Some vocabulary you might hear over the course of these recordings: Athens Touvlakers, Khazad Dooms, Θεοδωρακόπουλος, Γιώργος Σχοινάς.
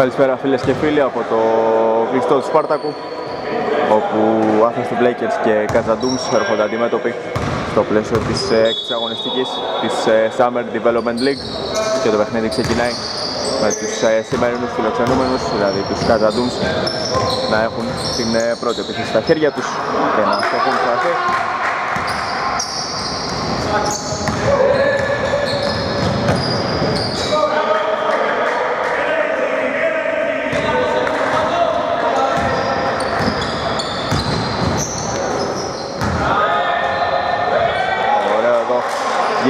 Καλησπέρα φίλες και φίλοι από το κλειστό του Σπάρτακου, όπου Athens Touvlakers και Khazad Dooms έρχονται αντιμέτωποι στο πλαίσιο της έκτης αγωνιστικής της Summer Development League και το παιχνίδι ξεκινάει με τους σημερινούς φιλοξενούμενους, δηλαδή τους Khazad Dooms, να έχουν την πρώτη επίθεση στα χέρια τους και να στοχούν στο ΑΣΕ.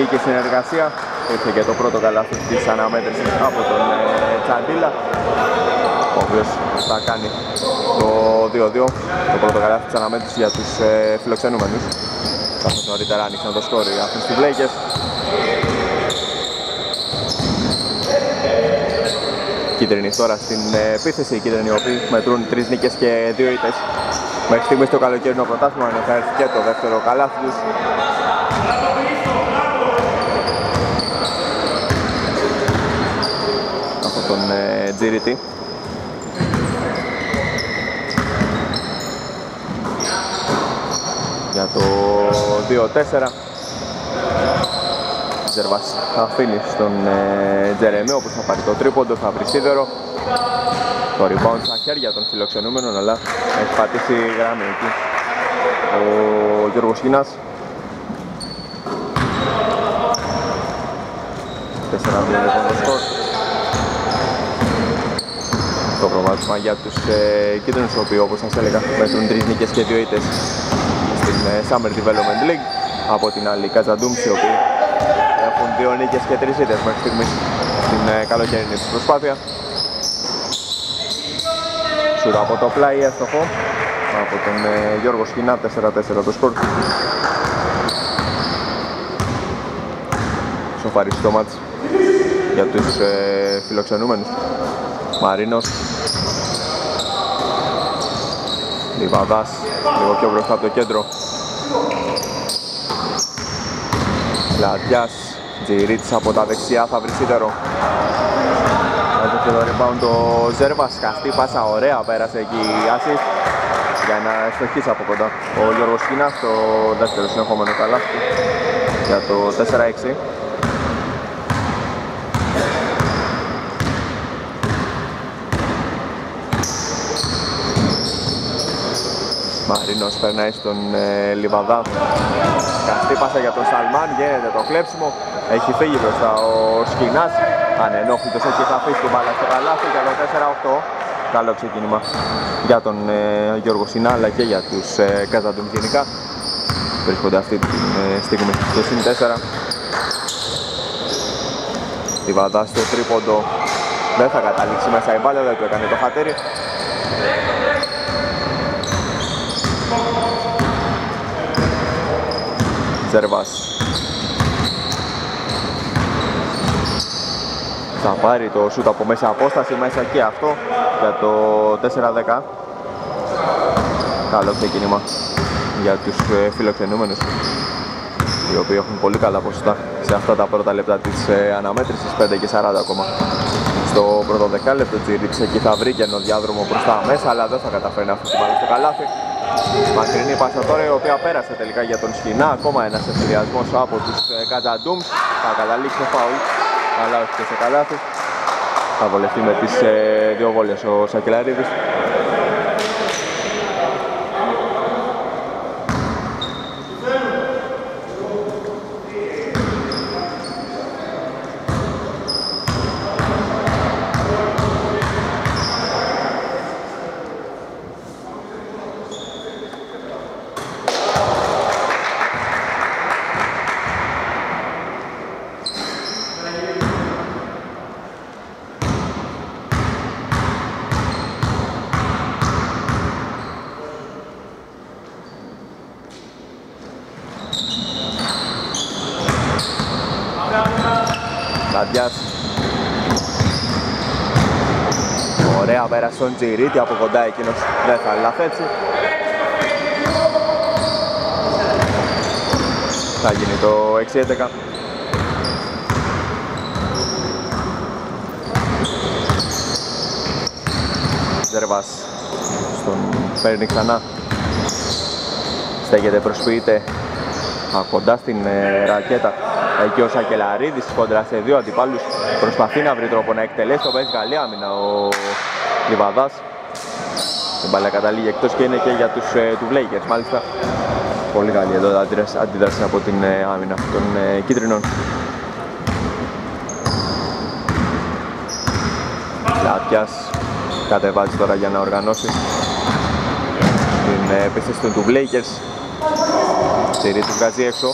Βγήκε συνεργασία, ήρθε και το πρώτο καλάθι της αναμέτρησης από τον Τσαντίλα, ο οποίος θα κάνει το 2-2, το πρώτο καλάθι της αναμέτρησης για τους φιλοξενούμενους. Καθώς νωρίτερα άνοιξαν το σκόρ οι Athens Touvlakers. Κίτρινοι τώρα στην επίθεση, οι κίτρινοι οι οποίοι μετρούν 3 νίκες και 2 ήττες. Μέχρι στιγμή στο καλοκαιρινό πρωτάθλημα, ενώ θα έρθει και το δεύτερο καλάθι τους. Τον Τζίριτη. Για το 2-4 Ζερβάς θα αφήνει στον Τζερεμέ, όπως θα πάρει το τρίποντο, θα βρει σίδερο. Το rebound στα χέρια των φιλοξενούμενων, αλλά έχει πατήσει γραμμή εκεί ο Γιώργος Κινάς. 4-2 λοιπόν το σκορ. Το προβάδισμα για τους κίτρινους, οι οποίοι, όπως σας έλεγα, μετρούν 3 νίκες και 2 ήττες στην Summer Development League. Από την άλλη, οι Khazad Dooms, οι οποίοι έχουν 2 νίκες και 3 ήττες μέχρι στιγμής στην καλοκαιρινή τους προσπάθεια. Σούτ από το πλάι, αστοχό από τον Γιώργο Σχοινά, 4-4 το σκορ. Σοφαρίζει το μάτς για τους φιλοξενούμενους. Μαρίνος, Λιβαδάς, λίγο πιο μπροστά από το κέντρο. Λαδιάς, Τζιρίτς από τα δεξιά, θα βρει σίδερο. Έτω και το rebound ο Ζέρβας, χαστή πάσα, ωραία πέρασε εκεί η Άσης για να ευστοχίσει από κοντά ο Γιώργος Κίνας, το δεύτερο συνεχόμενο καλά για το 4-6. Μαρίνος περνάει στον Λιβαδά. Καστή πάσα για τον Σαλμάν, γίνεται το κλέψιμο. Έχει φύγει μπροστά ο Σκινάς. Ανενόχλητος εκεί θα αφήσει την μπάλα στο καλάθι για το 4-8. Καλό ξεκίνημα για τον Γιώργο Σινά, αλλά και για τους Khazad Dooms γενικά. Βρίσκονται αυτή τη στιγμή στο συν 4. Λιβαδά στο τρίποντο. Δεν θα καταλήξει μέσα η μπάλα, δεν του έκανε το χατέρι. Ζερβάς θα πάρει το σούτ από μέσα απόσταση, μέσα και αυτό για το 4-10. Καλό ξεκίνημα για τους φιλοξενούμενους, οι οποίοι έχουν πολύ καλά ποσοστά σε αυτά τα πρώτα λεπτά της αναμέτρησης, 5 και 40 ακόμα στο πρώτο δεκάλεπτο. Τσιρίξε εκεί θα βρει και ένα διάδρομο προς τα μέσα, αλλά δεν θα καταφέρει να αφήσει πάλι στο καλάθι. Μακρινή πάσα τώρα, η οποία πέρασε τελικά για τον Σχοινά. Ακόμα ένας ευθυριασμός από τους Khazad Dooms. Θα καταλήξει ο φάουλ, αλλά όχι και σε καλάθι. Θα βολευτεί με τις δύο βόλες ο Σακελαρίδης. Ωραία πέρασε στον Τζιρίτη, από κοντά εκείνος δεν θα λαθέψει. Θα γίνει το 6-11. Ζερβάς στον παίρνει ξανά. Στέκεται, προσποιείται κοντά στην ρακέτα. Εκεί ο Σακελαρίδης κόντρα σε δύο αντιπάλους προσπαθεί να βρει τρόπο να εκτελέσει. Το παίζει καλή άμυνα ο Λιβαδάς. Η μπάλα καταλήγει εκτός και είναι και για τους Touvlakers. Μάλιστα πολύ καλή εδώ αντίδραση από την άμυνα των κίτρινων. Λάπιας κατεβάζει τώρα για να οργανώσει την επίθεση των Touvlakers. Συρί του βγάζει έξω.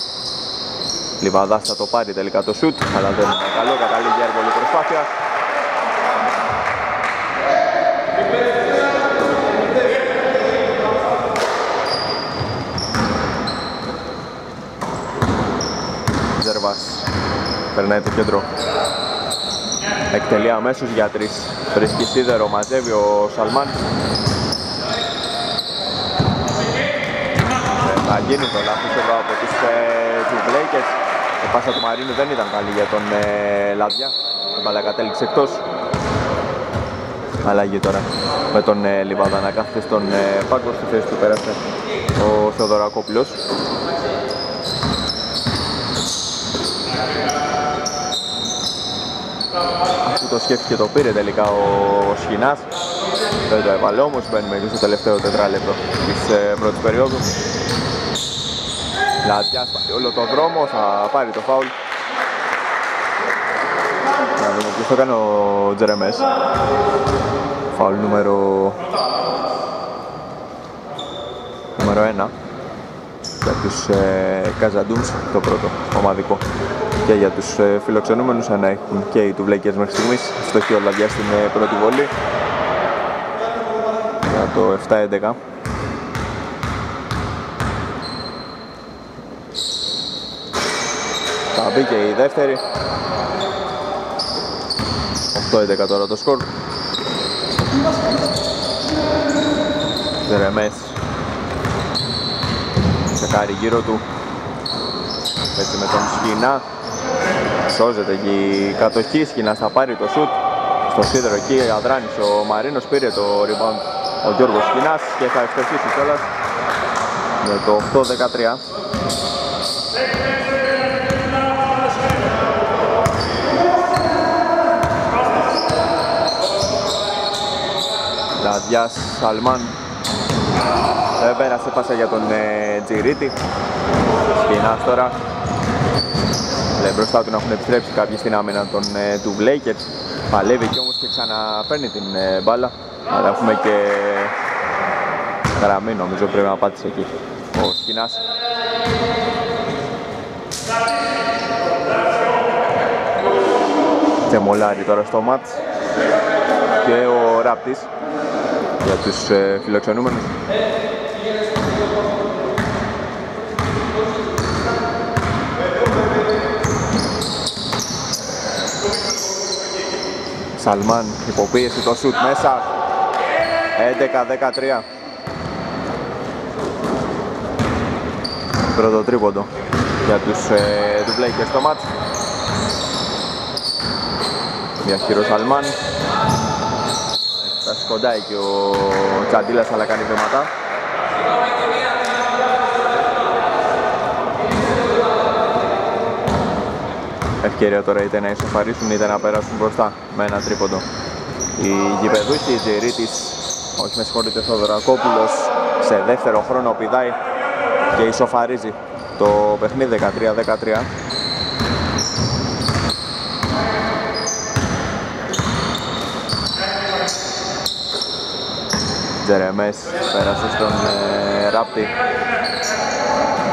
Λιβαδάς θα το πάρει τελικά το σουτ, αλλά δεν είναι καλό, καταλήγει εύκολη προσπάθεια. Ζερβάς περνάει το κέντρο. Εκτελεί αμέσως για τρεις. Βρίσκει σίδερο, μαζεύει ο Σαλμάν. Θα γίνει το λάθος εδώ από τους Touvlakers. Η πάσα του Μαρίνου δεν ήταν καλή για τον Λαβιά. Η μπάλα κατέληξε εκτός. Αλλαγή τώρα με τον Λιβάδα να κάθεται στον πάγκο. Στη θέση του πέρασε ο Θεοδωρακόπουλος. Αφού το σκέφτηκε το πήρε τελικά ο Σχοινάς. Δεν το έβαλε όμως, μπαίνουμε και στο τελευταίο τετράλεπτο της πρώτης περίοδου. Λατιάς πάει όλο τον δρόμο, θα πάρει το φάουλ. Να δούμε ποιος το κάνει, ο Τζερεμές. Φάουλ νούμερο 1 για τους Khazad Dooms, το πρώτο ομαδικό. Και για τους φιλοξενούμενους, αν έχουν και οι Touvlakers μέχρι στιγμής. Φτωχή ο Λαβιάς στην πρώτη βολή. Για το 7-11. Θα μπει και η δεύτερη. 8-11 τώρα το σκορ. Δερεμές τσεκάρει γύρω του. Έτσι με τον Σχοινά. Σώζεται η κατοχή. Σχοινάς θα πάρει το σουτ. Στο σίδερο εκεί αδράνησε ο Μαρίνος. Πήρε το rebound ο Γιώργος Σχοινάς και θα ευτυχίσει κιόλας με το 8-13. Λαδιάς Σαλμάν. Δεν πέρασε πάσα για τον Τζιρίτη. Σχοινάς τώρα. Μπροστά του να έχουν επιτρέψει κάποιοι στην άμυνα των Touvlakers. Παλεύει και όμως και ξαναπαίρνει την μπάλα. Αλλά έχουμε και γραμμή, νομίζω πρέπει να πάτησε εκεί ο Σχοινάς. Και μολάρει τώρα στο μάτς και ο Ράπτης για τους φιλοξενούμενους. Σαλμάν υποπίεση το σουτ μέσα. 11-13. Πρώτο τρίποντο για τους Touvlakers στο μάτς. Διαχείρο Σαλμάν. Φτάσει κοντά εκεί ο Τσαντήλας, αλλά κάνει βήματα. Ευκαιρία τώρα είτε να ισοφαρίσουν είτε να περάσουν μπροστά με ένα τρίποντο. Η γηπεδούχη, η Τζιρίτης, όχι με συγχωρείτε, ο Θεοδωρακόπουλος σε δεύτερο χρόνο πηδάει και ισοφαρίζει το παιχνίδι 13-13. Τζερεμές πέρασε στον Ράπτη.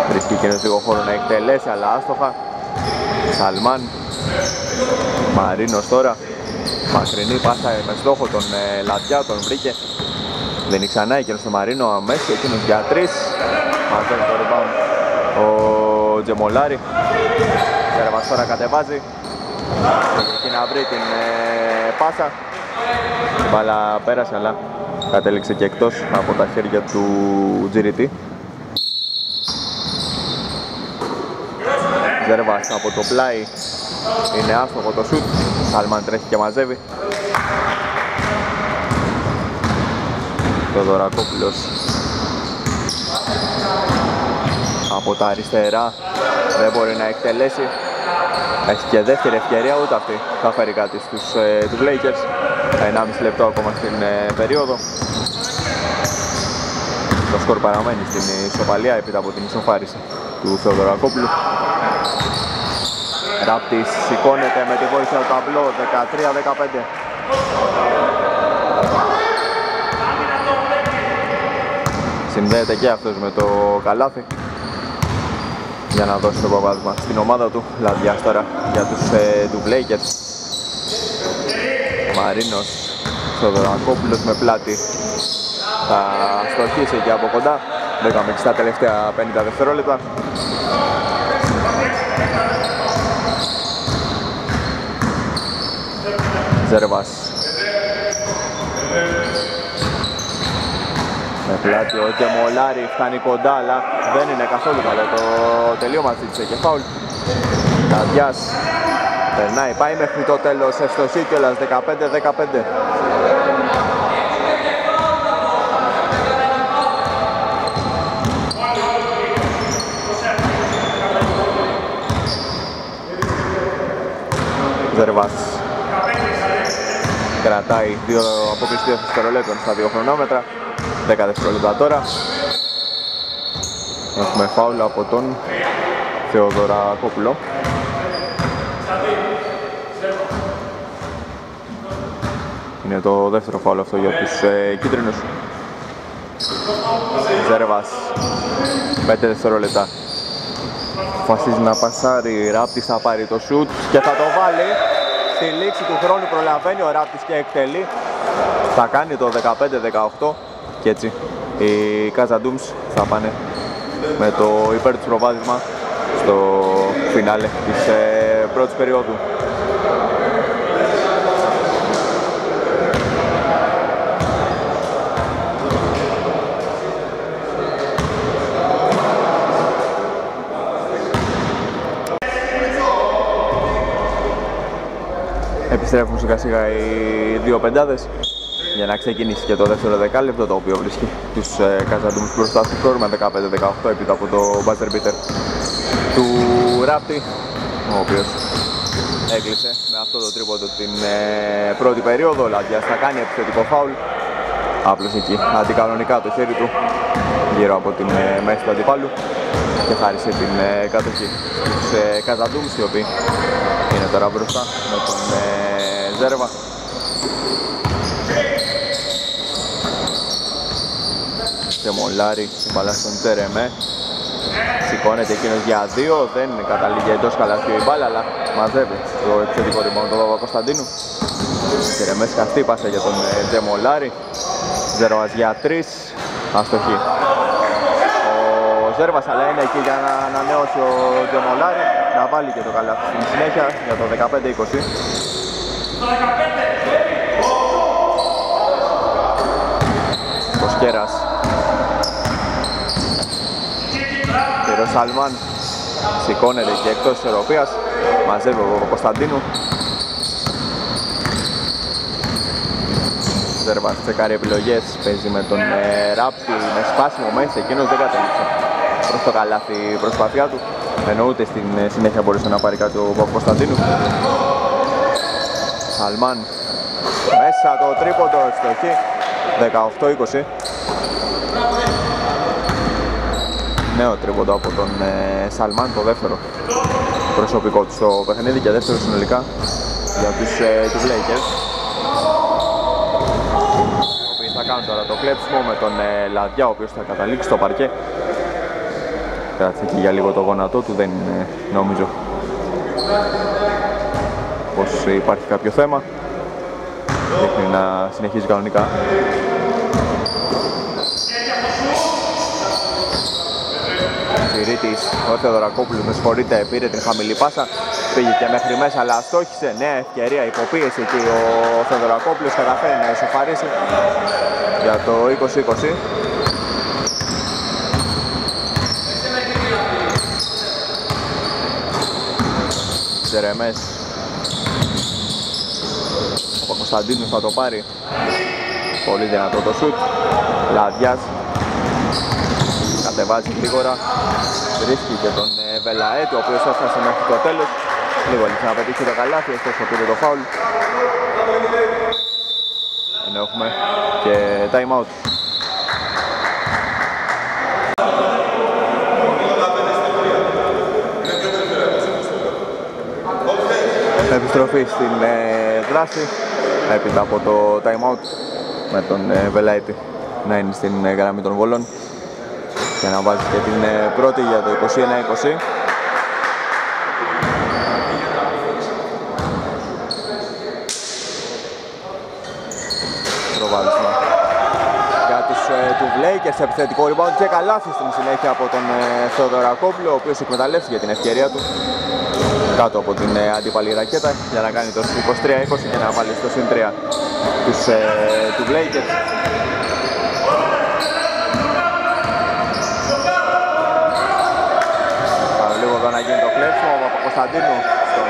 Βρίσκει και ένας λίγο χώρο να εκτελέσει, αλλά άστοχα. Σαλμάν, Μαρίνος τώρα, μακρινή πάσα με στόχο τον Λατιά, τον βρήκε. Δίνει ξανά εκείνος στο Μαρίνο, αμέσως εκείνος για τρεις. Μαζεύει το rebound ο Τζεμολάρη. Ζερβάς τώρα κατεβάζει, εκεί να βρει την πάσα. Η μπάλα πέρασε, αλλά κατέληξε και εκτός από τα χέρια του Τζιριτή. Ζερβάς από το πλάι, είναι άστοχο το σουτ. Σαλμάν τρέχει και μαζεύει. Θεοδωρακόπουλος από τα αριστερά δεν μπορεί να εκτελέσει. Έχει και δεύτερη ευκαιρία, ούτε αυτή θα φέρει κάτι στους Touvlakers. 1,5 λεπτό ακόμα στην περίοδο. Το σκορ παραμένει στην ισοπαλία έπειτα από την ισοφάριση του Θεοδωρακόπουλου. Ράπτης σηκώνεται με τη βοήθεια του ταμπλό 13-15. Συνδέεται και αυτός με το καλάθι για να δώσει το προβάδισμα στην ομάδα του. Λαδιάς τώρα για τους Touvlakers. Μαρίνος Θεοδωρακόπουλος με πλάτη θα στοχίσει και από κοντά. 10-6 τα τελευταία 50 δευτερόλεπτα. Ζέρβας με πλάτη ο Κεμολάρη φτάνει κοντά, αλλά δεν είναι καθόλου καλό το τελείωμα, ζήτησε και φάουλ. Λαδιάς περνάει, πάει μέχρι το τέλος, ευστοχίτιολας 15-15. Ζερβάς κρατάει απόκληση 2 δευτερολέπτων στα 2 χρονόμετρα. 10 δευτερόλεπτα τώρα. Έχουμε φάουλ από τον Θεοδωρακόπουλο. Είναι το δεύτερο φάουλ αυτό για τους κίτρινους. Ζερβάς 5 δευτερόλεπτα. Αποφασίζει να πασάρει, Ράπτης θα πάρει το σουτ και θα το βάλει. Στη λήξη του χρόνου προλαβαίνει ο Ράπτης και εκτελεί. Θα κάνει το 15-18 και έτσι οι Khazad Dooms θα πάνε με το υπέρ τους προβάδισμα στο φινάλε της πρώτης περίοδου. Επιστρέφουν σιγά σιγά οι δύο πεντάδες για να ξεκινήσει και το δεύτερο δεκάλεπτο, το οποίο βρίσκει τους Khazad Dooms μπροστά στο σκορ με 15-18 επίτα από το buzzer beater του Ράπτη, ο οποίος έκλεισε με αυτό το τρίποντο την πρώτη περίοδο. Λαδιάς θα κάνει επιθετικό φάουλ, απλώς εκεί αντικανονικά το χέρι του γύρω από την μέση του αντιπάλου και χάρισε την κατοχή στους Khazad Dooms, οι οποίοι είναι τώρα μπροστά με τον Ζέρβα. Και Μολάρη, η μπάλα στον Τερεμέ. Σηκώνεται εκείνος για δύο, δεν καταλήγει εντός καλαθιού η μπάλα, αλλά μαζεύει το επιθετικό rebound του Παπα-Κωνσταντίνου. Τερεμέ σκαστή πάσα για τον Τζεμολάρη. Ζέρβας για τρεις, αστοχή. Ζέρβας, αλλά είναι εκεί για να ανανεώσει ο Τζεμολάρη, να βάλει και το καλάθι στη συνέχεια για το 15-20. Ο Σκέρας και ο Σαλμάν σηκώνεται και εκτός της Ευρωπίας, μαζεύει ο Κωνσταντίνου. Ζέρβας τσεκάρει επιλογές, παίζει με τον Ράπτη, με σπάσιμο μέσα, εκείνος δεν κατέληξε προς το καλάθι η προσπάθειά του, ενώ ούτε στην συνέχεια μπορούσε να πάρει κάτι ο Κωνσταντίνου. Σαλμάν μέσα το τρίποντο, ευστοχή 18-20. Νέο τρίποντο από τον Σαλμάν, το δεύτερο προσωπικό του στο παιχνίδι και δεύτερο συνολικά για τους Touvlakers, οι οποίοι θα κάνουν τώρα το κλέψιμο με τον Λαδιά, ο οποίος θα καταλήξει στο παρκέ. Κρατήθηκε για λίγο το γόνατό του, δεν νομίζω πως υπάρχει κάποιο θέμα. Δείχνει να συνεχίζει κανονικά. Φυρίτης, ο Θεοδωρακόπουλος, με συγχωρείτε, πήρε την χαμηλή πάσα, πήγε και μέχρι μέσα, αλλά αστόχησε. Νέα ευκαιρία, υποπίεση και ο Θεοδωρακόπουλος καταφέρει να ισοφαρίσει για το 20-20. Τερεμές, ο Κωνσταντίνος θα το πάρει, πολύ δυνατό το σουτ, Λάδιας. Κατεβάζει γρήγορα, βρίσκει και τον Βελαέτη, ο οποίος έφτασε μέχρι το τέλος. Λίγο λίξε να πετύχει το καλάθι, ωστόσο πήρε το φάουλ. Ενώ έχουμε και time out. Επιστροφή στην δράση, έπειτα από το time out, με τον Βελαέτη να είναι στην γραμμή των βολών και να βάζει και την πρώτη για το 21-20. Προβάδισμα για τους Τουβλέικερς, επιθετικό rebound και καλάθι στην συνέχεια από τον Θεοδωρακόπουλο, ο οποίος εκμεταλλεύτηκε την ευκαιρία του κάτω από την αντίπαλη ρακέτα για να κάνει το 23-20 και να βάλει στο συν 3 τους Τουβλέικερς. Λίγο εδώ να γίνει το κλέψιμο από Κωνσταντίνου στον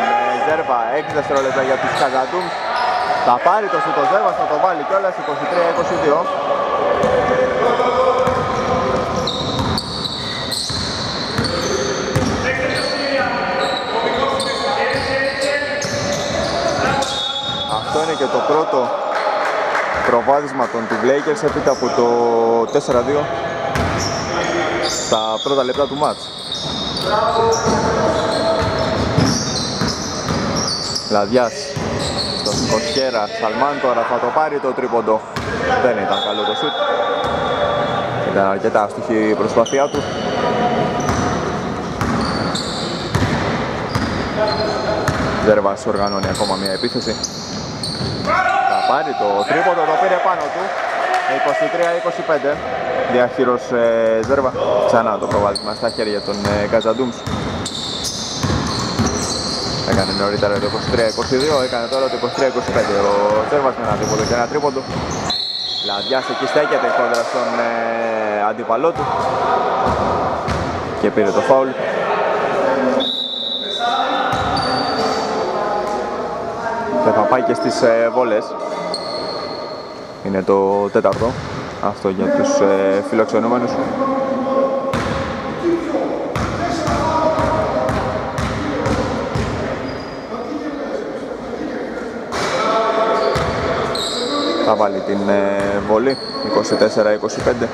Ζέρβα, 6 δευτερόλεπτα για τους Khazad Dooms. Θα πάρει το σουτ ο Ζέρβας, θα το βάλει κιόλας, 23-22. Αυτό είναι και το πρώτο προβάδισμα των Touvlakers έπειτα από το 4-2 στα πρώτα λεπτά του μάτς. Λαδιάς στον Κοσκέρα, Σαλμάν τώρα θα το πάρει το τρίποντο. Δεν ήταν καλό το σουτ. Ήταν αρκετά αστυχή η προσπάθειά του. Ζέρβας οργανώνει ακόμα μια επίθεση. Θα πάρει το τρίποντο, το πήρε πάνω του. 23-25. Διαχείρος Ζέρβα. Ξανά το προβάδισμα στα χέρια των Khazad Dooms. Έκανε νωρίτερα το 23-22, έκανε τώρα το 23-25. Ο Ζέρβας με ένα τρίποντο και ένα τρίποντο. Λαδιάς εκεί στέκεται κόντρα στον αντίπαλό του και πήρε το φάουλ. Και θα πάει και στις βόλες. Είναι το τέταρτο αυτό για τους φιλοξενούμενους. Θα βάλει την βολή, 24-25.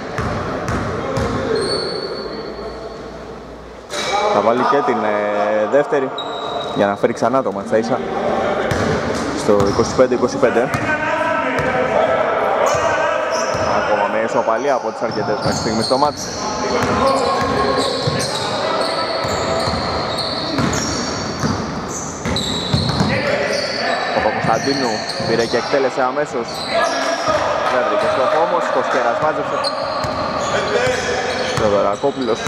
Θα βάλει και την δεύτερη για να φέρει ξανά το μάτσα ίσα στο 25-25. Ακόμα με ισοπαλία από τις αρκετές μέχρι στιγμή στο μάτς. Ο Παπακοσταντίνου πήρε και εκτέλεσε αμέσως. Δεν βρήκε στόχο όμως, το Σκέρας μάζεψε. Ο Δωρακόπουλος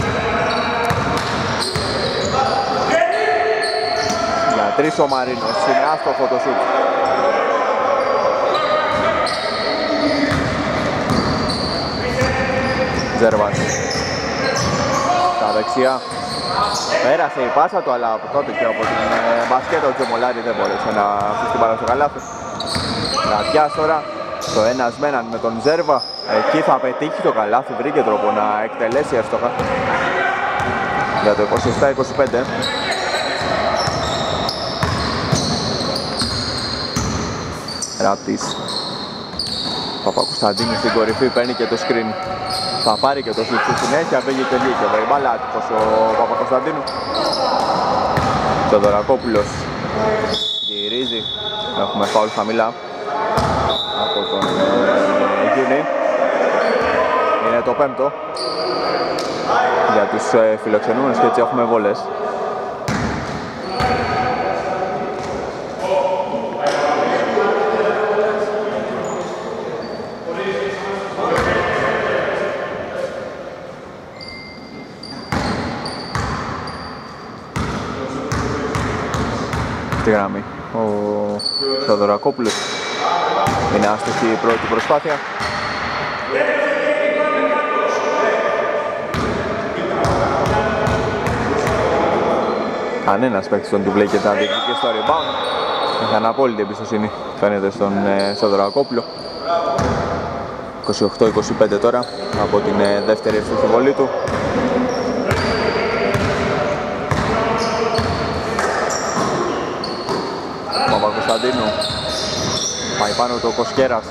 για τρεις, ο Μαρίνος, είναι άστοχο το σουτ. Ζέρβας στα δεξιά, πέρασε η πάσα του, αλλά από τότε και από την μπασκέτα ο Τζεμολάρη δεν μπορούσε να αφήσει την πάρα στο καλάθι. Ρατιάς τώρα, το ένας με έναν με τον Ζέρβα, εκεί θα πετύχει το καλάθι, βρήκε τρόπο να εκτελέσει εύστοχα για το 27-25. Ράπτης, Παπακοσταντίνου στην κορυφή, παίρνει και το screen. Θα πάρει και το σουτ στη συνέχεια, πήγε και βγήκε εδώ η μπάλα, άτυχος ο Παπακοσταντίνου. Θεοδωρακόπουλος γυρίζει, έχουμε φάουλ χαμηλά από τον Γιούνι. Είναι το πέμπτο για τους φιλοξενούμενους και έτσι έχουμε βόλες. Στη γραμμή ο Θεοδωρακόπουλος, είναι άστοχη η πρώτη προσπάθεια. Κανένας παίκτης των Touvlakers δεν διεκδικεί στο rebound. Είχαν απόλυτη εμπιστοσύνη φαίνεται στον Θεοδωρακόπουλο. 28-25 τώρα από την δεύτερη ευθύχη βολή του. Παπα-Κωνσταντίνου, πάει πάνω το Κοσκέρας.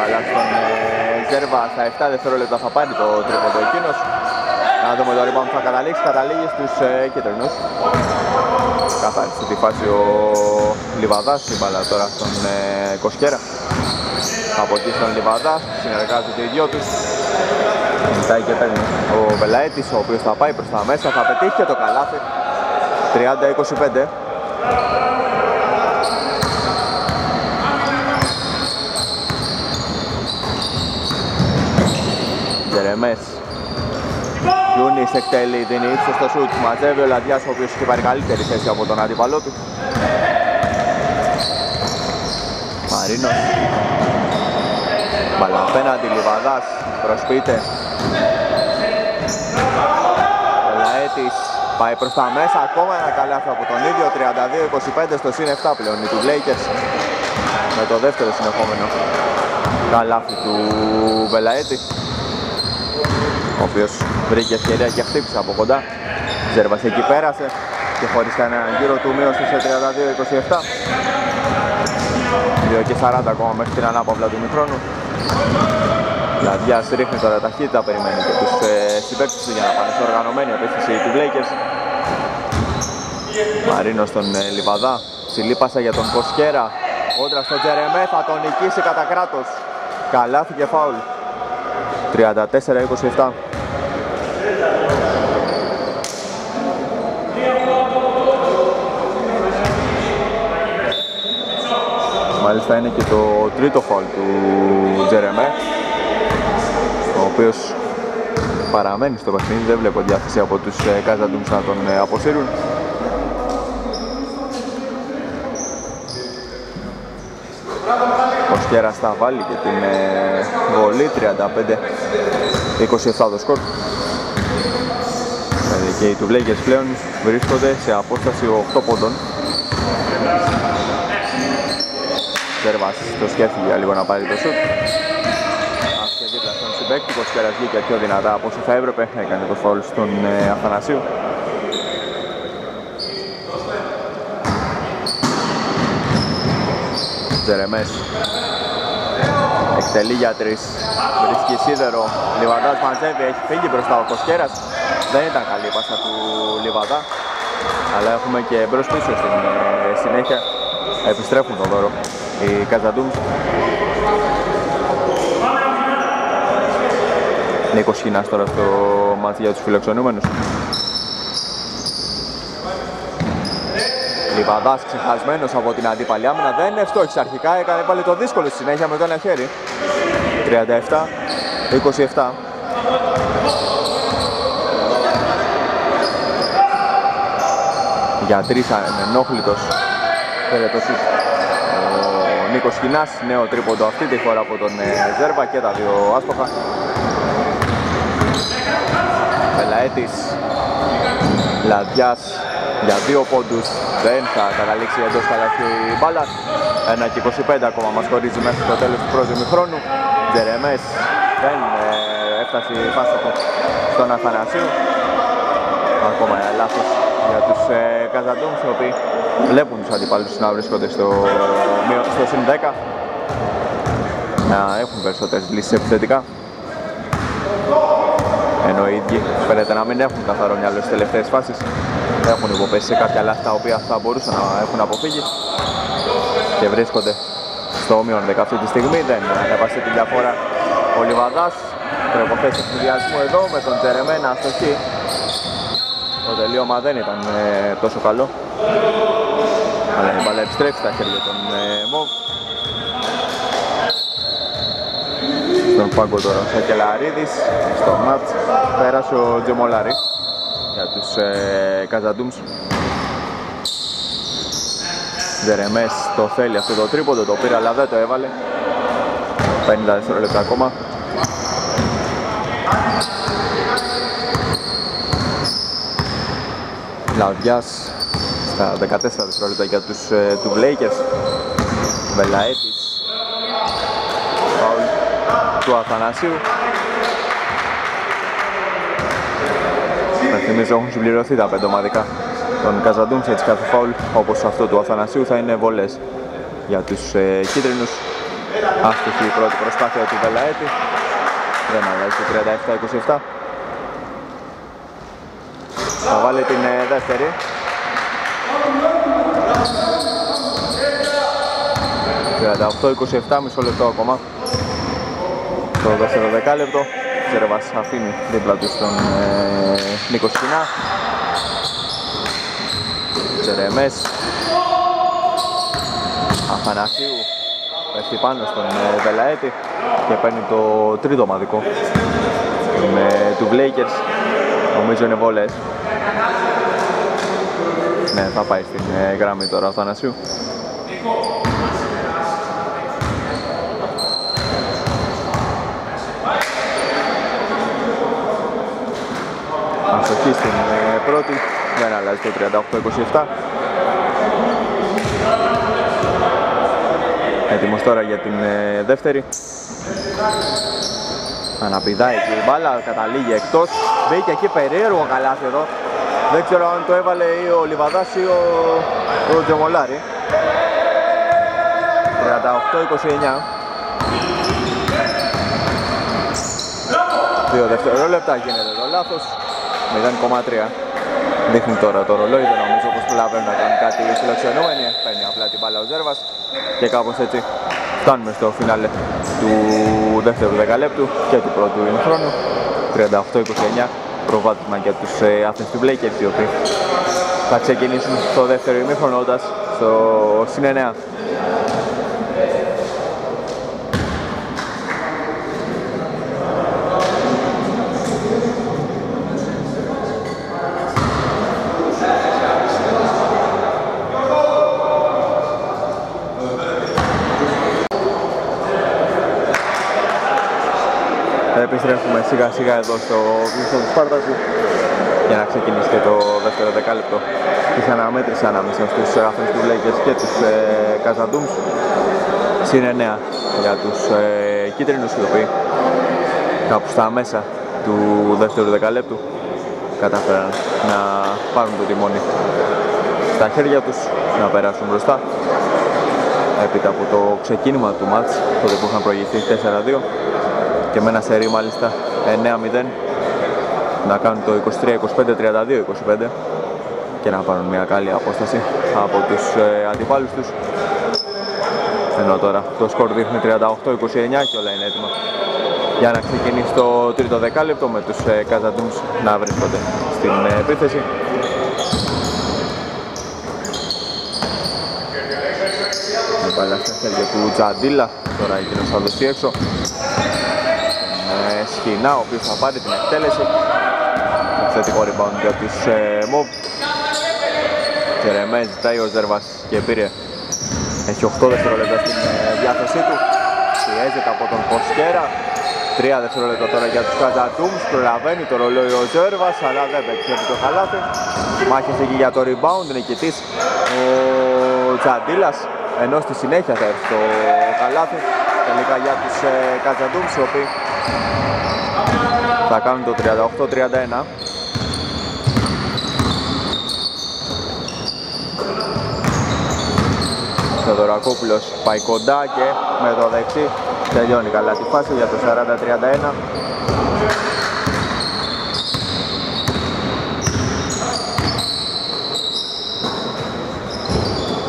Παλιά στον Ζέρβα, στα 7 δευτερόλεπτα θα πάρει το τρίποντο εκείνος. Να δούμε το rebound που θα καταλήξει, καταλήγει στους κίτρινους. Καθάρισε τη φάση ο Λιβαδάς, η μπάλα τώρα στον Κοσκέρα. Από εκεί στον Λιβαδά, συνεργάζονται οι δυο τους. Κοιτάει και παίρνει ο Βελαέτης, ο οποίος θα πάει προς τα μέσα, θα πετύχει και το καλάθι. 30-25. Γερεμές. Γιούνις εκτελεί, δίνει ύψος στο σουτ, μαζεύει ο Λαδιάς, ο οποίος έχει πάρει καλύτερη θέση από τον αντίπαλό του. Μαρίνος, μπαλά απέναντι, Λιβαδάς, προσποιείται. Ο Λαέτης πάει προς τα μέσα, ακόμα ένα καλάθι από τον ίδιο, 32-25 στο συν 7 πλέον οι Touvlakers, με το δεύτερο συνεχόμενο καλάθι του Βελαέτη, ο οποίος βρήκε ευκαιρία και χτύπησε από κοντά. Ζέρβας εκεί πέρασε και χωρίς κανέναν γύρο του μείωσε σε 32-27. 2 και 40 ακόμα μέχρι την ανάπαυλα του μηχρόνου. Λαδιάς ρίχνει τώρα ταχύτητα, περιμένει και τους συμπαίκτες για να πάνε σε οργανωμένη επίθεση οι Touvlakers. Μαρίνος στον Λιβαδά, ψηλήπασα για τον Κοσκέρα. Όντρα στον Τζερεμέ, θα τον νικήσει κατά κράτος. Καλάθι και φάουλ. 34-27. Μάλιστα είναι και το τρίτο φάουλ του Τζερεμέ, ο οποίος παραμένει στο παιχνίδι, δεν βλέπω διάθεση από τους Khazad Dooms να τον αποσύρουν. Ο Σκέρας θα βάλει και την βολή, 35-27 το σκορ. Και οι Touvlakers πλέον βρίσκονται σε απόσταση 8 πόντων. Ζέρβας το σκέφτηκε για λίγο να πάρει το σουτ. Άφησε δίπλα στον συμπέκτη, ο Σκέρας βγήκε πιο δυνατά από όσο θα έπρεπε, έκανε το φάουλ στον Αθανασίου. Τζερεμές εκτελεί για τρεις, βρίσκει σίδερο, Λιβαδάς μαζεύει, έχει φύγει μπροστά ο Κοσκέρας. Δεν ήταν καλή η πάσα του Λιβαδά, αλλά έχουμε και μπρος πίσω στην συνέχεια. Επιστρέφουν τον δώρο οι Khazad Dooms. Νίκος Χινάς τώρα στο μάτι για τους φιλοξενούμενους. Λιβαδάς ξεχασμένος από την αντίπαλη άμυνα, δεν ευστόχησε αρχικά, έκανε πάλι το δύσκολο στη συνέχεια με το ένα χέρι. 37-27. Για τρεις ανενόχλητος πήρε το σουτ ο Νίκος Χινάς, νέο τρίποντο αυτή τη φορά από τον Ζέρβα και τα δύο άστοχα. Πελαέτης, Λαδιάς για δύο πόντους, δεν θα καταλήξει εντός καλάθι η μπάλα. 1-25 ακόμα μας χωρίζει μέχρι το τέλος του πρώτου ημιχρόνου. Τζερεμές, δεν έφτασε η πάσα στον Αθανασίου. Ακόμα ένα λάθος για τους Khazad Dooms, οι οποίοι βλέπουν τους αντιπάλους να βρίσκονται στο συν 10, να έχουν περισσότερες λύσεις επιθετικά, ενώ οι ίδιοι φαίνεται να μην έχουν καθαρό μυαλό στις τελευταίες φάσεις. Έχουν υποπέσει σε κάποια λάθη τα οποία θα μπορούσαν να έχουν αποφύγει και βρίσκονται στο όμοιον 10 αυτή τη στιγμή. Δεν ανεβαστεί τη διαφορά ο Λιβαδάς. Προϋποθέσεις εκφυδιασμού εδώ με τον Τζερεμένα αστοχή. Το τελείωμα δεν ήταν τόσο καλό, αλλά η μπάλα επιστρέφει στα χέρια των Μοβ. Στον πάγκο τώρα ο Σακελαρίδης, στο μάτς πέρασε ο Τζεμολάρη για τους Khazad Dooms. Τζερεμές το θέλει αυτό το τρίποντο, το πήρε αλλά δεν το έβαλε. 50 δευτερόλεπτα ακόμα. Λαδιάς στα 14 δευτερόλεπτα για τους Touvlakers. Βελαέτης, φαουλ του Αθανασίου. Θυμίζω έχουν συμπληρωθεί τα 5 ομαδικά των Khazad Dooms, έτσι κάθε φαουλ όπως αυτό του Αθανασίου θα είναι βολές για τους κίτρινους. Άστοχη η πρώτη προσπάθεια του Βελαέτη, δεν αλλάζει το 37-27. Θα βάλει την δεύτερη. Το 38-27, μισό λεπτό ακόμα. Το δεύτερο δεκάλεπτο. Ζερβάς αφήνει δίπλα του στον Νίκο Σκινά. Τζερεμές. Αφανασίου πέφτει πάνω στον Βελαέτη και παίρνει το τρίτο ομαδικό με του Βλέικερς. Νομίζω είναι βόλες. Ναι, θα πάει στην γραμμή τώρα ο Θανασίου. Αστοχή στην πρώτη, δεν αλλάζει το 38-27. Έτοιμος τώρα για την δεύτερη. Αναπηδάει και η μπάλα, καταλήγει εκτός. Μπήκε εκεί περίεργο καλάθι εδώ. Δεν ξέρω αν το έβαλε ή ο Λιβαδάς ή ο Τζομολάρη. 38-29. 2 δευτερόλεπτα γίνεται το λάθος. 0,3 δείχνει τώρα το ρολόι, δεν νομίζω πως προλαβαίνουν να κάνουν κάτι οι φιλοξενούμενοι. Παίρνει απλά την μπάλα ο Ζέρβας και κάπως έτσι φτάνουμε στο φινάλε του δεύτερου δεκαλέπτου και του πρώτου ημιχρόνου. 38-29 προβάδισμα για τους Athens Touvlakers, οι οποίοι θα ξεκινήσουν στο δεύτερο ημίχρονο όντας στο +9. Επιστρέφουμε σιγά σιγά εδώ στο κλειστό του Σπάρτακου για να ξεκινήσει και το δεύτερο δεκάλεπτο της αναμέτρησης ανάμεσα στους Athens Touvlakers και τους Khazad Dooms. +9 για τους κίτρινους, οι οποίοι κάπου στα μέσα του δεύτερου δεκαλέπτου κατάφεραν να πάρουν το τιμόνι στα χέρια τους, να περάσουν μπροστά έπειτα από το ξεκίνημα του μάτς, τότε που είχαν προηγηθεί 4-2 και με ένα σερί μάλιστα 9-0, να κάνουν το 23-25, 32-25 και να πάρουν μια καλή απόσταση από τους αντιπάλους τους, ενώ τώρα το σκορ δείχνει 38-29 και όλα είναι έτοιμα για να ξεκινήσει το τρίτο δεκάλεπτο με τους Khazad Dooms να βρίσκονται στην επίθεση. Η παλιά στα χέρια του Τζαντίλα, τώρα εκείνος θα δοθεί έξω. Σκινά, ο οποίος θα πάρει την εκτέλεση. Θετικό rebound για τους Μοβ. Τερεμέ ζητάει ο Ζέρβας και πήρε. Έχει 8 δευτερόλεπτα στην διάθεσή του. Πιέζεται από τον Ποσκέρα. 3 δευτερόλεπτα τώρα για τους Khazad Dooms. Προλαβαίνει το ρολόι ο Ζέρβας, αλλά δεν παίρνει το χαλάτι. Μάχες εκεί για το rebound, νικητής ο Τσαντίλας, ενώ στη συνέχεια θα έρθει το χαλάτι. Τελικά για τους Khazad Dooms, οι οποίοι θα κάνουν το 38-31. Θεοδωρακόπουλος πάει κοντά και με το δεξί τελειώνει καλά τη φάση για το 40-31.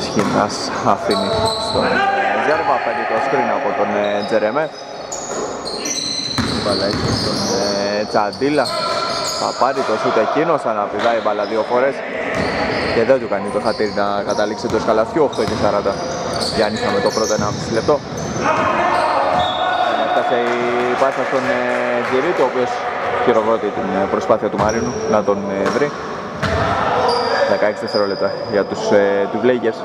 Σχοινάς αφήνει στον Ζέρβα, παίρνει το σκριν από τον Τζερεμέ. Μπαλά έχει στον Τσαντίλα, θα πάρει το σούτ εκείνος, αναπηδάει μπαλά δύο φορές και δεν του κάνει το χατήρι να καταλήξει το σκαλαθιού. 8-40 διάνυσαμε το πρώτο 1,5 λεπτό. Έφτασε η πάσα στον Τζιρίτο, ο οποίος χειροκρότησε την προσπάθεια του Μαρίνου να τον βρει. 16 δευτερόλεπτα για τους Touvlakers.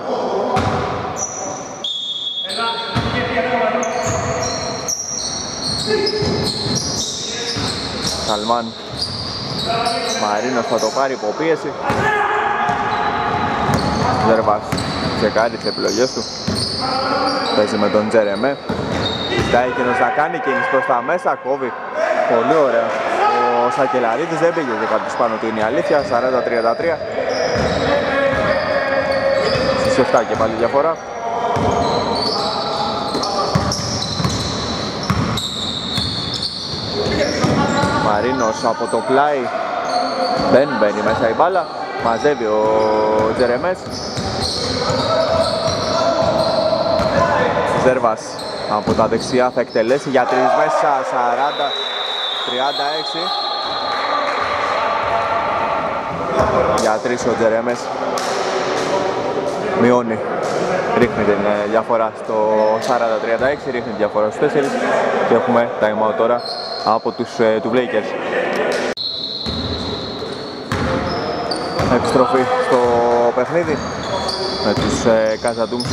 Σαλμάν Μαρίνος θα το πάρει υπό πίεση. Ζερβάς τσεκάρει τις επιλογές του. Παίζει με τον Τζέρεμε. Κοιτάει εκείνος να κάνει κίνηση προς τα μέσα. Κόβει. Πολύ ωραία. Ο Σακελαρίδης δεν πήγε κάποιος πάνω του, είναι η αλήθεια. 40-33. Στις 7 και πάλι διαφορά. Μαρίνος από το πλάι. Δεν μπαίνει μέσα η μπάλα. Μαζεύει ο Τζερεμές. Ζέρβας από τα δεξιά θα εκτελέσει για τρεις μέσα. 40-36. Για τρεις ο Τζερεμές. Μειώνει. Ρίχνει την διαφορά στο 40-36. Ρίχνει τη διαφορά στους 4. Και έχουμε time out τώρα από τους Touvlakers. Επιστροφή στο παιχνίδι με τους Khazad Dooms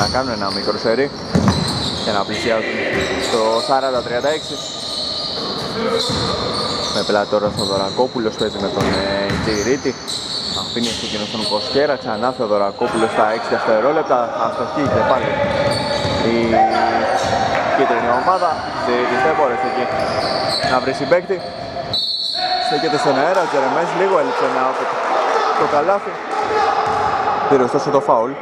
να κάνουν ένα μικρό σερί και να πλησιάζουν στο 40-36. Με πλάτη τώρα Θεοδωρακόπουλος παίζει με τον Τζιρίτη. Αφήνει εκείνο στον Κοσκέρα, ξανά Θεοδωρακόπουλος στα 6 δευτερόλεπτα. Αστοχή και πάλι η κίτρινη ομάδα. Τζιρίτης δεν μπόρεσε εκεί να βρει συμπαίκτη. Στέκεται στον αέρα, Τζερεμές λίγο έλειψε να το καλάθι. Πήρε ωστόσο το φάουλ.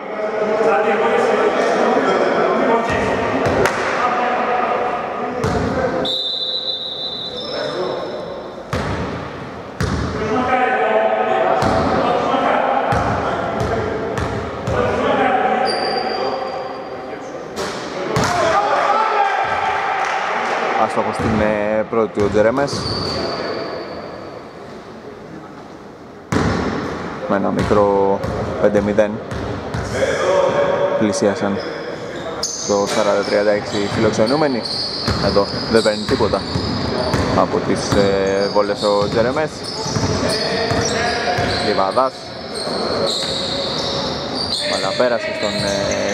Άστοχος στην πρώτη ο Τζερεμές. Με ένα μικρό 5-0 πλησίασαν στο 40-36 φιλοξενούμενοι. Εδώ δεν παίρνει τίποτα από τις βόλες ο Τζερεμές. Λιβαδάς. Πέρασε στον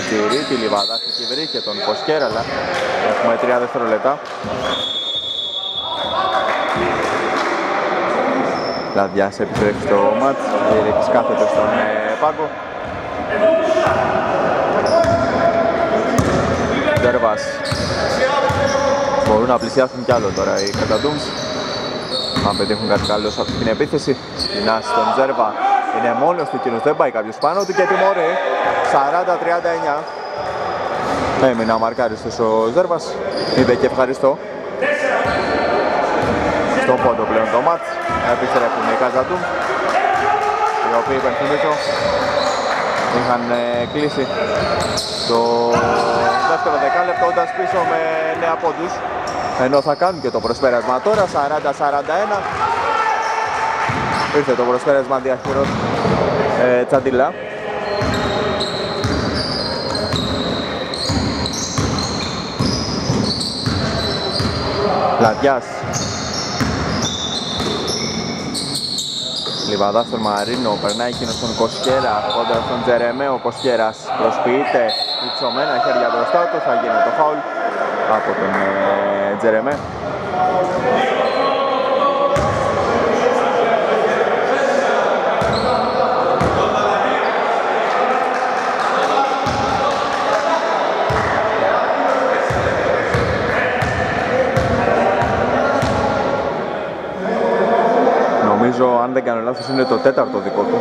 Τζιρίτη, Λιβαδάς εκεί βρήκε τον Ποσκέρα, αλλά έχουμε 3 δευτερόλεπτα. Λαδιάς επιστρέφει στο μάτς, Τζιρίτης κάθεται στον πάγκο. Ντέρβας. Μπορούν να πλησιάσουν κι άλλο τώρα οι Khazad Dooms. Αν πετύχουν κάτι καλό από την επίθεση, γυρνάς στον Τζέρβα. Είναι μόνος του εκείνος, δεν πάει κάποιος πάνω του και τιμωρεί. 40-39. Έμεινε αμαρκάριστος ο Ζέρβας. Είπε και ευχαριστώ. Στον πόντο πλέον το μάτς. Επιστρέφουν οι Khazad Dooms, οι οποίοι υπενθυμίζω είχαν κλείσει το δεύτερο δεκάλεπτο όντας πίσω με 9 πόντους. Ενώ θα κάνουν και το προσπέρασμα τώρα. 40-41. Ήρθε το προσπέρασμα διαχειρός Τσαντιλά. Λαδιάς. Λιβαδάς στον Μαρίνο, περνάει εκείνος τον Κοσκέρα, κοντά στον Τζερεμέ, ο Κοσκέρας προσποιείται, υψωμένα χέρια μπροστά του, θα γίνει το φάουλ από τον Τζερεμέ. Νομίζω, αν δεν κάνω λάθος, είναι το τέταρτο δικό του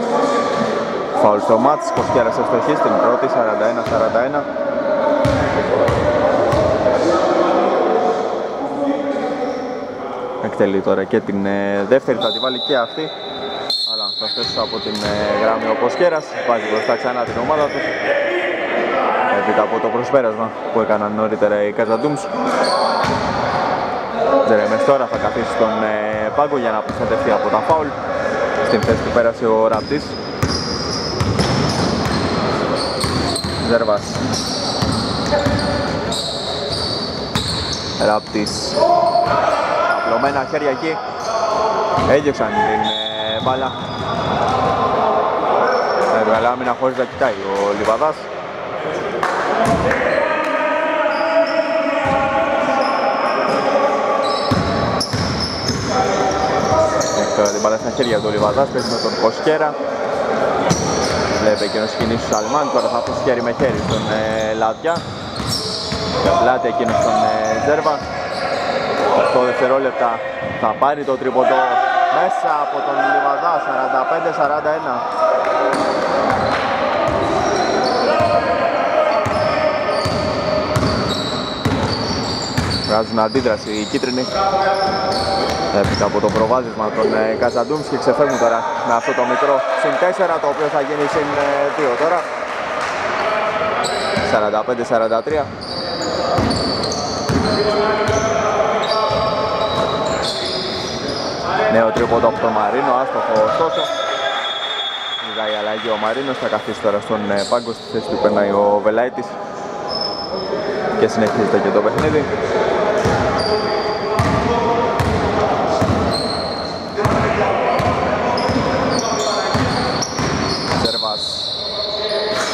φάουλ στο μάτς. Κοσκέρας ευστοχή στην πρώτη, 41-41. Εκτελεί τώρα και την δεύτερη, θα τη βάλει και αυτή. Αλλά θα στέσω από την γράμμη ο Κοσκέρας. Βάζει μπροστά ξανά την ομάδα του. Έπειτα από το προσπέρασμα που έκαναν νωρίτερα οι Khazad Dooms. Τζερεμές τώρα θα καθίσει στον πάγκο για να προστατευτεί από τα φάουλ. Στην θέση που πέρασε ο Ραπτής. Ζέρβας. Ραπτής. Απλωμένα χέρια εκεί. Έδιωξαν την μπάλα. Έβγαλε άμυνα χωρίς να κοιτάει ο Λιβαδάς. Την μπάλα στα χέρια του Λιβαδάς, παίζει με τον Κοσκέρα. Βλέπει εκείνος κινήσεις του Σαλμάν, τώρα θα αφήσει χέρι με χέρι στον Λάτια. με πλάτη εκείνος τον Ζέρβα. 8 δευτερόλεπτα θα πάρει το τρίποντο μέσα από τον Λιβαδά, 45-41. Βγάζουν αντίδραση οι κίτρινοι έπειτα από το προβάδισμα των Khazad Dooms και ξεφεύγουν τώρα με αυτό το μικρό συν 4, το οποίο θα γίνει συν 2 τώρα. 45-43. Νέο τρίποντο από τον Μαρίνο, άστοχο ωστόσο. Βγάζει αλλαγή ο Μαρίνος, θα καθίσει τώρα στον πάγκο στη θέση του περνάει ο Βελαίτης. Και συνεχίζεται και το παιχνίδι. Σερβάς.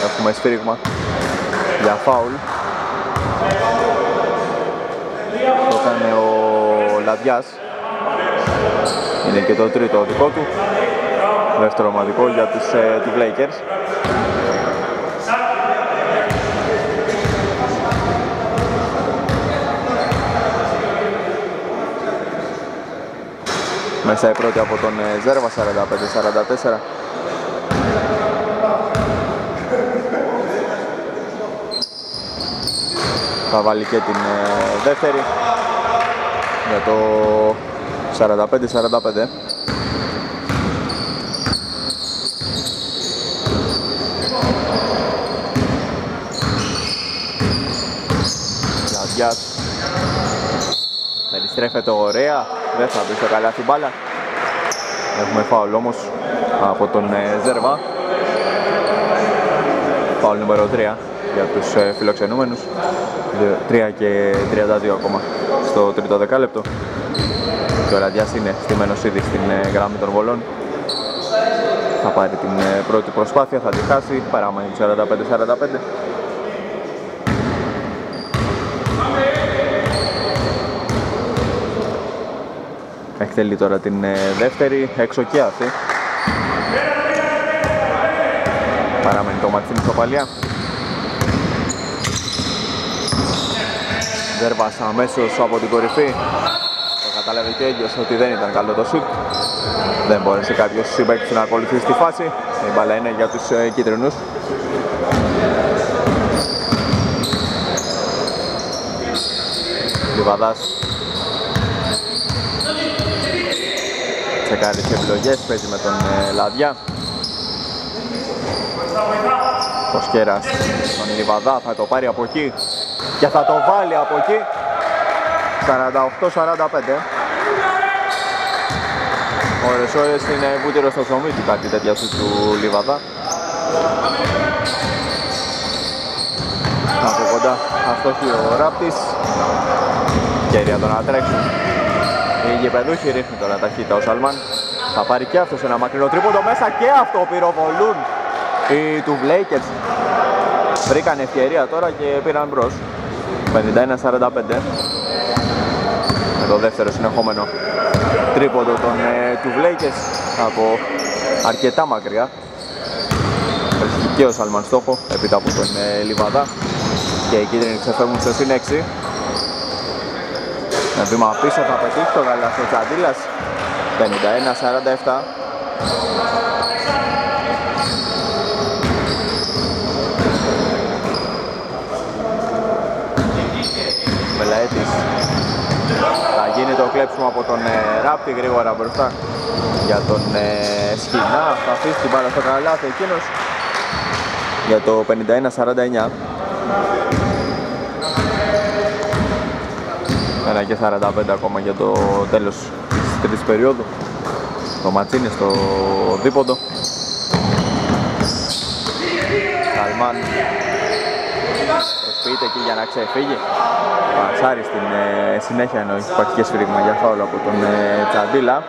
Έχουμε σφύριγμα για φάουλ. Το έκανε ο Λαδιάς. Είναι και το τρίτο δικό του. Δεύτερο ομαδικό για τους Touvlakers. Μέσα η πρώτη από τον Ζέρβα, 45-44. Θα βάλει και την δεύτερη για το 45-45. Λαδιάς. Περιστρέφεται ωραία. Δεν θα μπει στο καλάθι μπάλα. Έχουμε φάουλ όμως από τον Ζέρβα. Φάουλ νούμερο 3 για τους φιλοξενούμενους. 3 και 32 ακόμα στο τρίτο δεκάλεπτο. Και ο Λαδιάς είναι στημένος ήδη στην γραμμή των βολών. Θα πάρει την πρώτη προσπάθεια, θα τη χάσει. Παράμα είναι 45-45. Εκτελεί τώρα την δεύτερη, έξω και αυτή. Παραμένει το μάτι στην ισοπαλία. Ζέρβας αμέσως από την κορυφή. Το κατάλαβε και έγκυος ότι δεν ήταν καλό το σουτ. Δεν μπόρεσε κάποιος συμπαίκτης να ακολουθήσει τη φάση. Η μπάλα είναι για τους κίτρινους. Λιβαδάς. Τσεκάρει τις επιλογές, παίζει με τον Λαδιά. Ο Σκέρας τον Λιβαδά θα το πάρει από εκεί και θα το βάλει από εκεί. 48-45. Ωρες ώρες είναι βούτυρο στο ψωμί του κάτι τέτοια σου του Λιβαδά. Από κοντά αυτός ο Ράπτης. Κέρια το να τρέξουν. Η γηπεδούχη ρίχνει τώρα ταχύτητα ο Σαλμάν. Θα πάρει και αυτός ένα μακρινό τρίποντο μέσα και αυτό πυροβολούν οι Touvlakers. Βρήκαν ευκαιρία τώρα και πήραν μπρος. 51-45. Με το δεύτερο συνεχόμενο τρίποντο των Touvlakers από αρκετά μακριά. Βρίσκει και ο Σαλμάν στόχο επί από τον Λιβαδά. Και οι κίτρινοι ξεφεύγουν στο συν 6. Ένα βήμα πίσω θα πετύχει το γαλάζιο Τσαντήλας. 51-47. Μελαέτης. Θα γίνει το κλέψιμο από τον Ράπτη γρήγορα μπροστά για τον Σκινά. Θα αφήσει την μπάλα στο γαλάζιο εκείνος για το 51-49. Ένα και 45 ακόμα για το τέλος της τρίτης περίοδου. Το ματσίνι στο δίποντο. Σαλμάν προσποιείται εκεί για να ξεφύγει. Πατσάρει στην συνέχεια, ενώ υπάρχει και σφύριγμα για φάουλ από τον Τσαντήλα.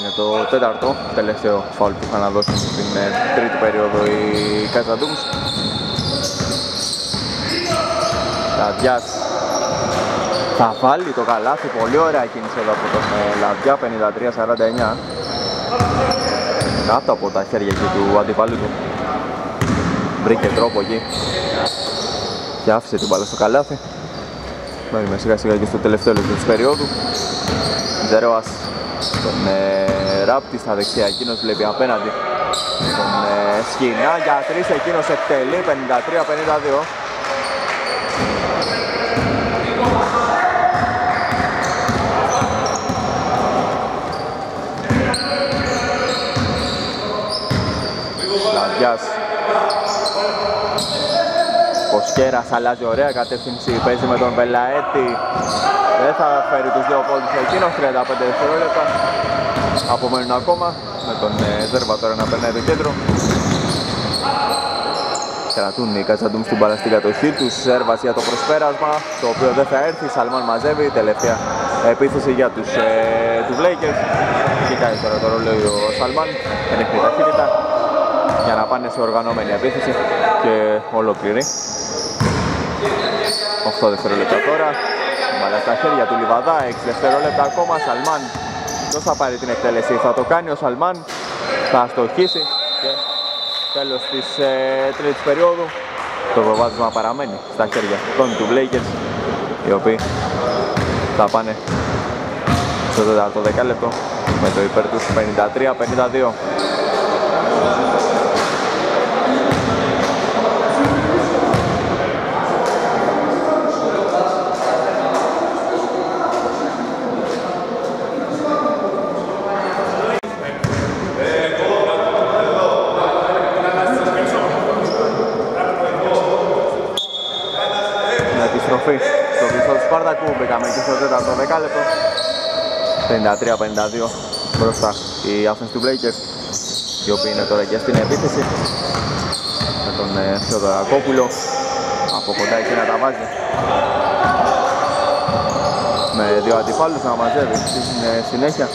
Είναι το τέταρτο, τελευταίο φάουλ που θα αναδώσουν στην τρίτη περίοδο οι Khazad Dooms. Λαδιάς Θα βάλει το καλάθι, πολύ ωραία κίνηση εδώ από τον Λαβδιά, 53-49. Κάτω από τα χέρια εκεί του αντιπάλου του. Βρήκε τρόπο εκεί και άφησε την μπάλα στο καλάθι. Μένουμε σιγά σιγά και στο τελευταίο λεπτό της περίοδου. Τζερόας τον Ράπτη στα δεξιά, εκείνος βλέπει απέναντι τον Σκινά για τρεις, εκείνος εκτελεί, 53-52. Λαδιάς Κοσκέρας αλλάζει ωραία κατεύθυνση, παίζει με τον Βελαέτη, δεν θα φέρει τους δύο πόντους εκείνος, 35 δευτερόλεπτα απομένουν ακόμα, με τον Ζέρβα τώρα να περνάει το κέντρο. Κρατούν οι Khazad Dooms την μπάλα στην κατοχή τους, Ζέρβας για το προσπέρασμα, το οποίο δεν θα έρθει, Σαλμάν μαζεύει, τελευταία επίθεση για τους Touvlakers. Κοιτάει τώρα το ρολόι ο Σαλμάν, δεν έχει ταχύτητα για να πάνε σε οργανωμένη επίθεση και ολοκληρή. 8 δευτερόλεπτα τώρα, μπάλα στα χέρια του Λιβαδά, 6 δευτερόλεπτα ακόμα, Σαλμάν ποιος θα πάρει την εκτέλεση, θα το κάνει ο Σαλμάν, θα αστοχίσει και τέλος της τρίτης περίοδου το προβάδισμα παραμένει στα χέρια των Touvlakers, οι οποίοι θα πάνε στο 4ο δεκάλεπτο με το υπέρ τους 53-52. Στο κλειστό του Σπάρτακου, μπήκαμε και στο 4ο δεκάλεπτο. 53-52 μπροστά οι Athens Touvlakers, οι οποίοι είναι τώρα και στην επίθεση με τον Θεοδωρακόπουλο από κοντά εκεί να τα βάζει με δύο αντιπάλους να μαζεύει στην συνέχεια.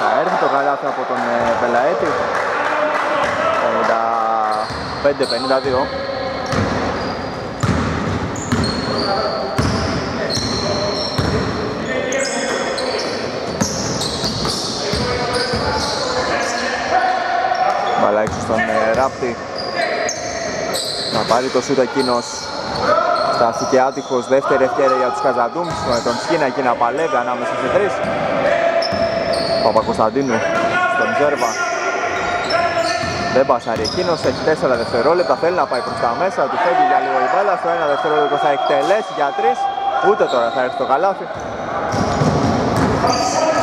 Θα έρθει το καλάθι από τον Βελαέτη, 55-52. Μπαλά έξω στον Ράπτη, θα πάρει το σούτ εκείνος, στάθηκε άτυχος, δεύτερη ευκαιρία για τους Khazad Dooms, με τον Σκίνα εκεί να παλεύει ανάμεσα σε τρεις. Παπακοσταντίνου στον Ζέρβα, δεν πασάρει εκείνος, έχει 4 δευτερόλεπτα, θέλει να πάει προς τα μέσα, του φεύγει για λίγο η μπάλα, στο 1 δευτερόλεπτο θα εκτελέσει για 3, ούτε τώρα θα έρθει το καλάθι.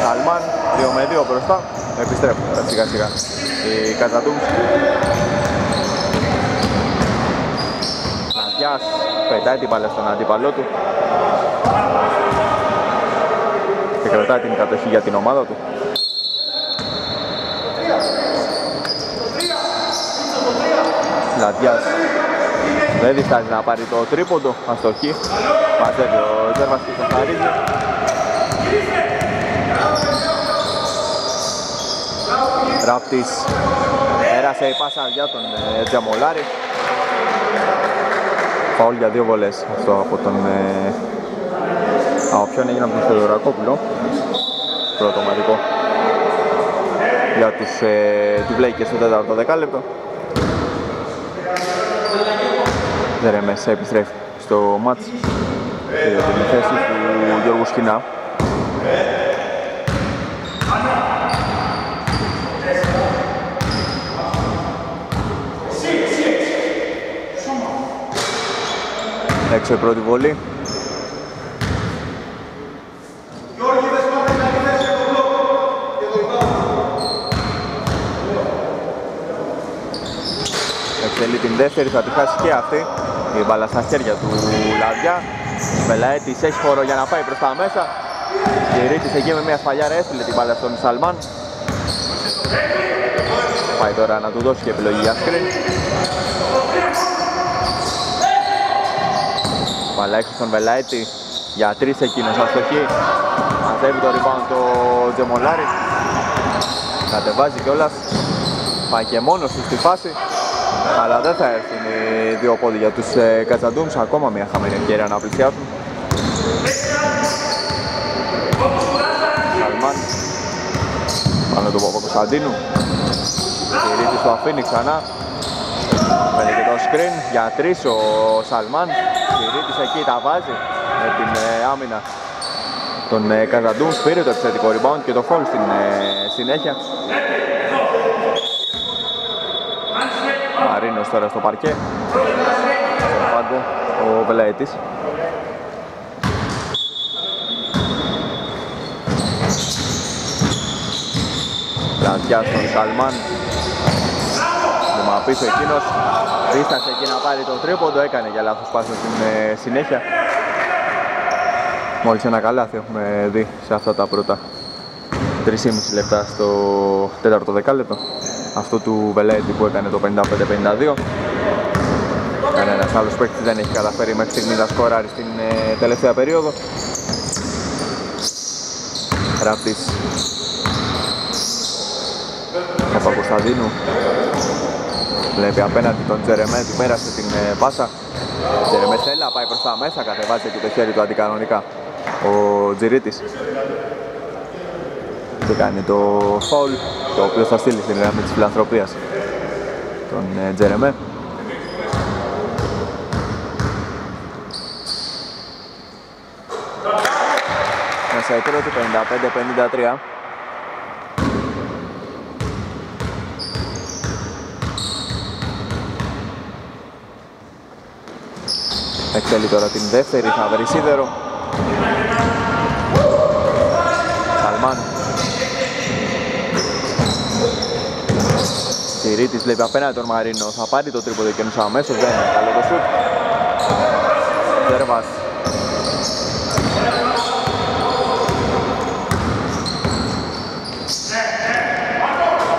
Σαλμάν 2-2 μπροστά, επιστρέφουν σιγά σιγά οι Khazad Dooms. Ναδιάς πετάει την μπάλα στον αντίπαλό του και κρατάει την κατοχή για την ομάδα του. Λαδιάς δεν διστάζει να πάρει το τρίποντο, αστοχή, μαζεύει ο Ζέρβας και το χαρίζει. Ράπτης έρασε η πάσα για τον Τζαμολάρη. Φαούλ για δύο βολές, αυτό από τον όποιον έγινε από τον Θεοδωρακόπουλο, πρώτο ομαδικό για τους Touvlakers στο 4ο δεκάλεπτο. Ρεμές επιστρέφει στο μάτς για την θέση του Γιώργου Σκινά. Έξω η πρώτη βολή. Εκτελεί την δεύτερη, θα τη χάσει και αυτή. Η μπάλα στα χέρια του Λαβδιά. Βελαέτης έχει χώρο για να πάει προς τα μέσα. Γυρίζει εκεί με μια σφαλιάρα, έστειλε την μπάλα στον Σαλμάν. Πάει τώρα να του δώσει και επιλογή για screen. Μπάλα έξω στον Βελαέτη για τρεις, εκείνος αστοχή. Μαζεύει το rebound το Τζεμολάρη. Κατεβάζει κιόλας. Πάει και μόνος στη φάση. αλλά δεν θα έρθουν οι δύο πόδι για τους Khazad Dooms, ακόμα μια χαμένη ευκαιρία να πλησιάσουν. Σαλμάν, πάνω του Παπα-Κωνσταντίνου, Κυρίτης το αφήνει ξανά, παίρνει και το σκριν για τρεις ο Σαλμάν, Κυρίτης εκεί τα βάζει με την άμυνα των Khazad Dooms, πήρε το επιθετικό rebound και το foul στην συνέχεια. Μαρίνος τώρα στο παρκέ, πάγκο ο Βελαίτης. Πλατιά στον Σαλμάν, βήμα πίσω εκείνος, δίστασε εκεί να πάρει τον τρίποντο, έκανε για λάθος πάση στην συνέχεια. Μόλις ένα καλάθι έχουμε δει σε αυτά τα πρώτα 3,5 λεπτά στο τέταρτο δεκάλεπτο. Αυτό του Βελέτη που έκανε το 55-52. Κανένας άλλος παίκτης δεν έχει καταφέρει μέχρι στιγμή να σκοράρει στην τελευταία περίοδο. Ράπτης Παπα-Κωνσταντίνου βλέπει απέναντι τον Τζερεμέ, του πέρασε την πάσα. Τζερεμέ θέλει να πάει προς τα μέσα, κατεβάζει και το χέρι του αντικανονικά ο Τζιρίτης και κάνει το φαουλ, το οποίο θα στείλει στην γραμμή της φιλανθρωπίας τον Τζερεμέ. Μέσα η πρώτη 55-53. Εξέλει τώρα την δεύτερη, θα βρει σίδερο. Σαλμάν. Συρίτης βλέπει απέναντι τον Μαρίνο, θα πάρει το τρίποδο εκείνους αμέσως, δεν είναι καλό το σουτ. Ζερβάς.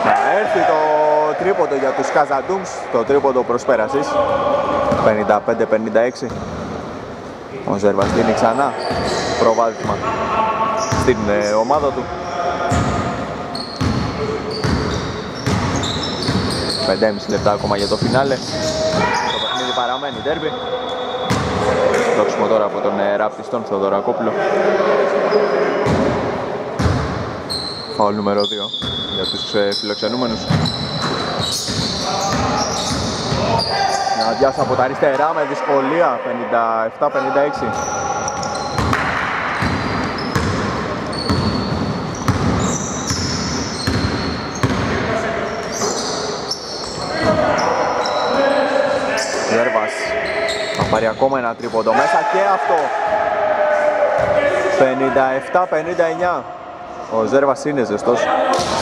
Θα έρθει το τρίποδο για τους Khazad Dooms, το τρίποδο προσπέρασης. 55-56. Ο Ζερβάς δίνει ξανά προβάδισμα στην ομάδα του. 5,5 λεπτά ακόμα για το φινάλε. Το παιχνίδι παραμένει ντέρμπι. Δόξιμο τώρα από τον ράπτη στον Θεοδωρακόπουλο. Φαουλ νούμερο 2 για τους φιλοξενούμενους. Ναδιάς από τα αριστερά με δυσκολία. 57-56. Ζέρβας θα πάρει ακόμα ένα τρίποντο μέσα και αυτό. 57-59. Ο Ζέρβας είναι ζεστός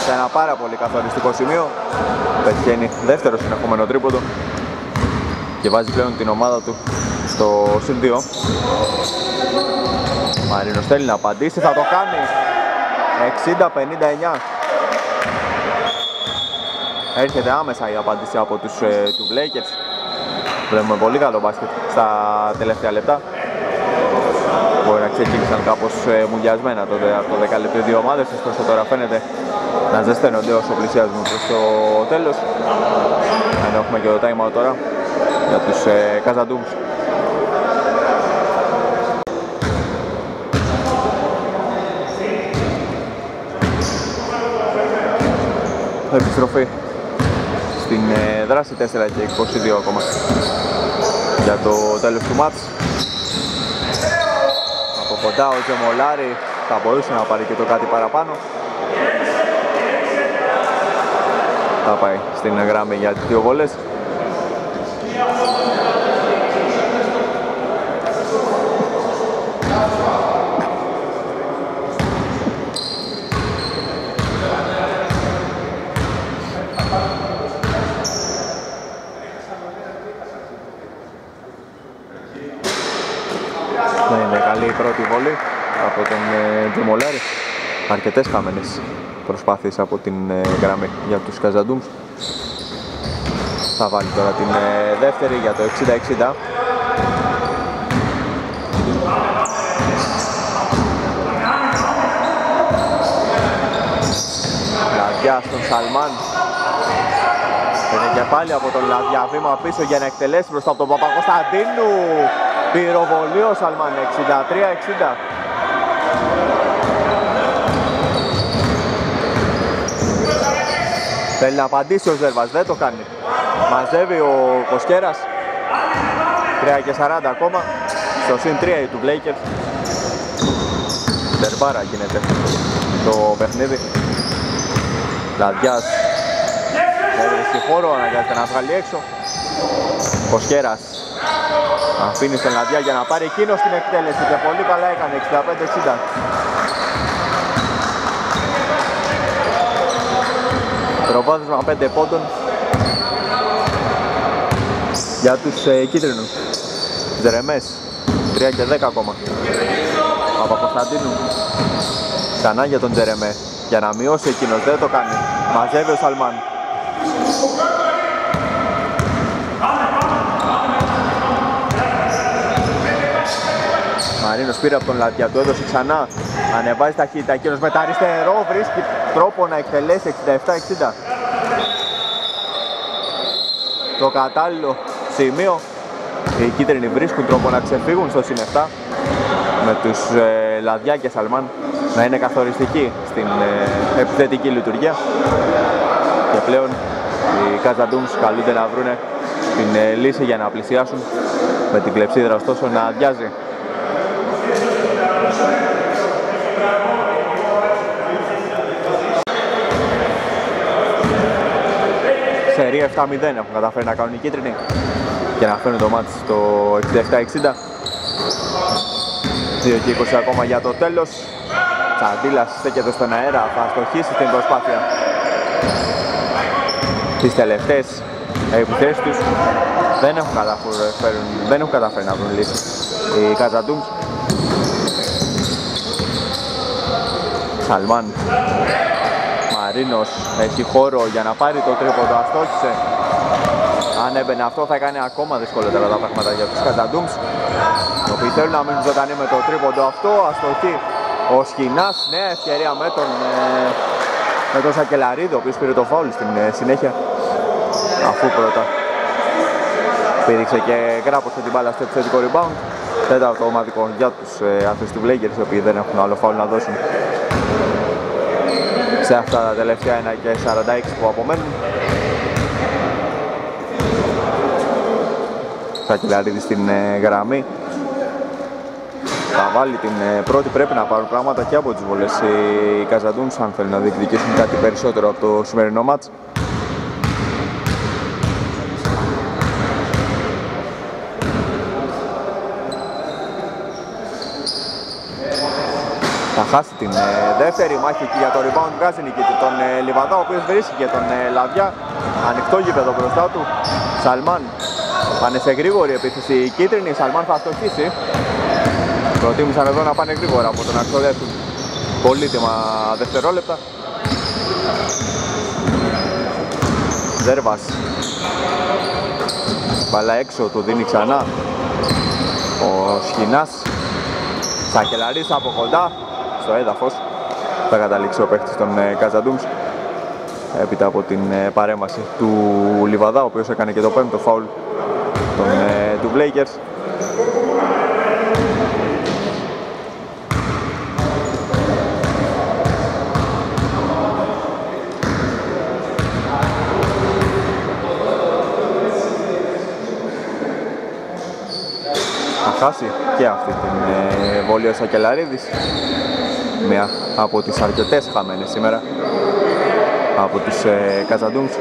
σε ένα πάρα πολύ καθοριστικό σημείο. Πετυχαίνει δεύτερο συνεχόμενο τρίποντο και βάζει πλέον την ομάδα του στο συν 2. Μαρίνος θέλει να απαντήσει, θα το κάνει. 60-59. Έρχεται άμεσα η απάντηση από τους Touvlakers. Βλέπουμε πολύ καλό μπάσκετ στα τελευταία λεπτά. Μπορεί να ξεκίνησαν κάπως μουγιασμένα τότε από το 10 λεπτό οι δύο ομάδες, ωστόσο τώρα φαίνεται να ζεσταίνονται όσο πλησιάζουν προς το τέλος. Ενώ έχουμε και το time out τώρα για τους Khazad Dooms. Επιστροφή στην δράση, 4 και 22 ακόμα για το τέλος του μάτς. Από κοντά ο Τζεμολάρη θα μπορούσε να πάρει και το κάτι παραπάνω. Θα πάει στην γράμμη για τις δύο βολές. Πρώτη βολή από τον Τζεμολάρη. Αρκετές χαμένες προσπάθειες από την γραμμή για τους Khazad Dooms. Θα βάλει τώρα την δεύτερη για το 60-60. Λαδιά στον Σαλμάν. Ενέργεια πάλι από τον Λαδιά, βήμα πίσω για να εκτελέσει μπροστά από τον Παπακοσταντίνου. Πυροβολεί ο Σαλμάν, 63-60. Θέλει να απαντήσει ο Ζέρβας, δεν το κάνει. Μαζεύει ο Κοσκέρας, 3-40 ακόμα, στο συν 3 οι Touvlakers. Τερμπάρα γίνεται το παιχνίδι. Λαδιάς έβρισκε χώρο, αναγκάζεται να βγάλει έξω. Κοσκέρας αφήνει στον Λαδιά για να πάρει εκείνο στην εκτέλεση και πολύ καλά έκανε, 65-60. Προβάδισμα 5 πόντων για τους κίτρινους. Ζερεμές, 3-10 ακόμα. Παπακοσταντίνου ξανά για τον Τζερεμέ για να μειώσει εκείνος, δεν το κάνει. Μαζεύει ο Σαλμάν. Μαρίνος πήρε από τον Λατιά, του έδωσε ξανά, ανεβάζει ταχύτητα, εκείνος με τα αριστερό βρίσκει τρόπο να εκτελέσει, 67-60. Το κατάλληλο σημείο, οι κίτρινοι βρίσκουν τρόπο να ξεφύγουν στο συν 7, με τους Λαδιά και Σαλμάν να είναι καθοριστικοί στην επιθετική λειτουργία. Και πλέον οι Khazad Dooms καλούνται να βρουν την λύση για να πλησιάσουν, με την κλεψίδρα ωστόσο να αδειάζει. Σερία 7-0 έχουν καταφέρει να κάνουν οι κίτρινοι και να φέρουν το μάτς στο 67-60. 2-20 ακόμα για το τέλος. Τσαντίλας στέκεται στον αέρα, θα αστοχίσει την προσπάθεια. Τις τελευταίες επιθέσεις τους δεν έχουν καταφέρει να βρουν λύση οι Khazad Dooms. Σαλμάν, Μαρίνος έχει χώρο για να πάρει το τρίποντο, αστόχισε. Αν έμπαινε αυτό θα έκανε ακόμα δυσκολότερα τα πράγματα για τους Khazad Dooms, οι οποίοι θέλουν να μείνουν ζωντανοί με το τρίποντο αυτό. Αστοχή ο Σχοινάς, νέα ευκαιρία με τον Σακελαρίδη, ο οποίος πήρε το φάουλ στην συνέχεια, αφού πρώτα πήριξε και γράπωσε την μπάλα στο επιθετικό rebound. Τέταρτο ομαδικό για τους Athens Touvlakers, οι οποίοι δεν έχουν άλλο φάουλ να δώσουν σε αυτά τα τελευταία 1:46 που απομένουν. Σακελαρίδη στην γραμμή, θα βάλει την πρώτη. Πρέπει να πάρουν πράγματα και από τις βολές οι Khazad Dooms αν θέλουν να διεκδικήσουν κάτι περισσότερο από το σημερινό μάτς. Θα χάσει την δεύτερη μάχη και για το rebound, βγάζει νικητή τον Λιβαδά, ο οποίος βρίσκει τον Λαβιά. Ανοιχτό γήπεδο μπροστά του. Σαλμάν, πάνε σε γρήγορη επίθεση οι κίτρινοι, Σαλμάν θα αστοχίσει. Προτίμησαν εδώ να πάνε γρήγορα από το να ξοδέψουν πολύτιμα δευτερόλεπτα. Ζέρβας, μπαλά έξω, του δίνει ξανά ο Σχοινάς. Σακελαρίς από κοντά στο έδαφος, θα καταλήξει ο παίχτης των Khazad Dooms έπειτα από την παρέμβαση του Λιβαδά, ο οποίος έκανε και το 5ο φάουλ των Touvlakers. Θα χάσει και αυτή την βολή ο Σακελαρίδης, μια από τις αρκετές χαμένες σήμερα από τους Khazad Dooms.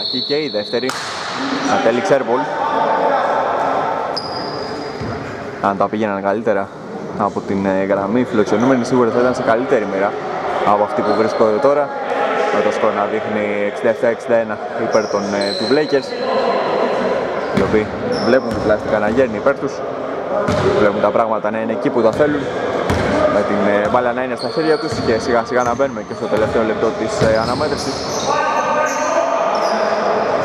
Ακεί και η δεύτερη, ατέλει Ξέρβολ. Αν τα πήγαιναν καλύτερα από την γραμμή, οι φιλοξενούμενοι σίγουρα θα ήταν σε καλύτερη μοίρα από αυτή που βρίσκονται τώρα, με το σκορ να δείχνει 67-61 υπέρ των Touvlakers, οι οποίοι βλέπουν την πλαστικά να γέρνει υπέρ τους, βλέπουν τα πράγματα να είναι εκεί που τα θέλουν, με την μπάλα να είναι στα χέρια τους και σιγά σιγά να μπαίνουμε και στο τελευταίο λεπτό της αναμέτρησης.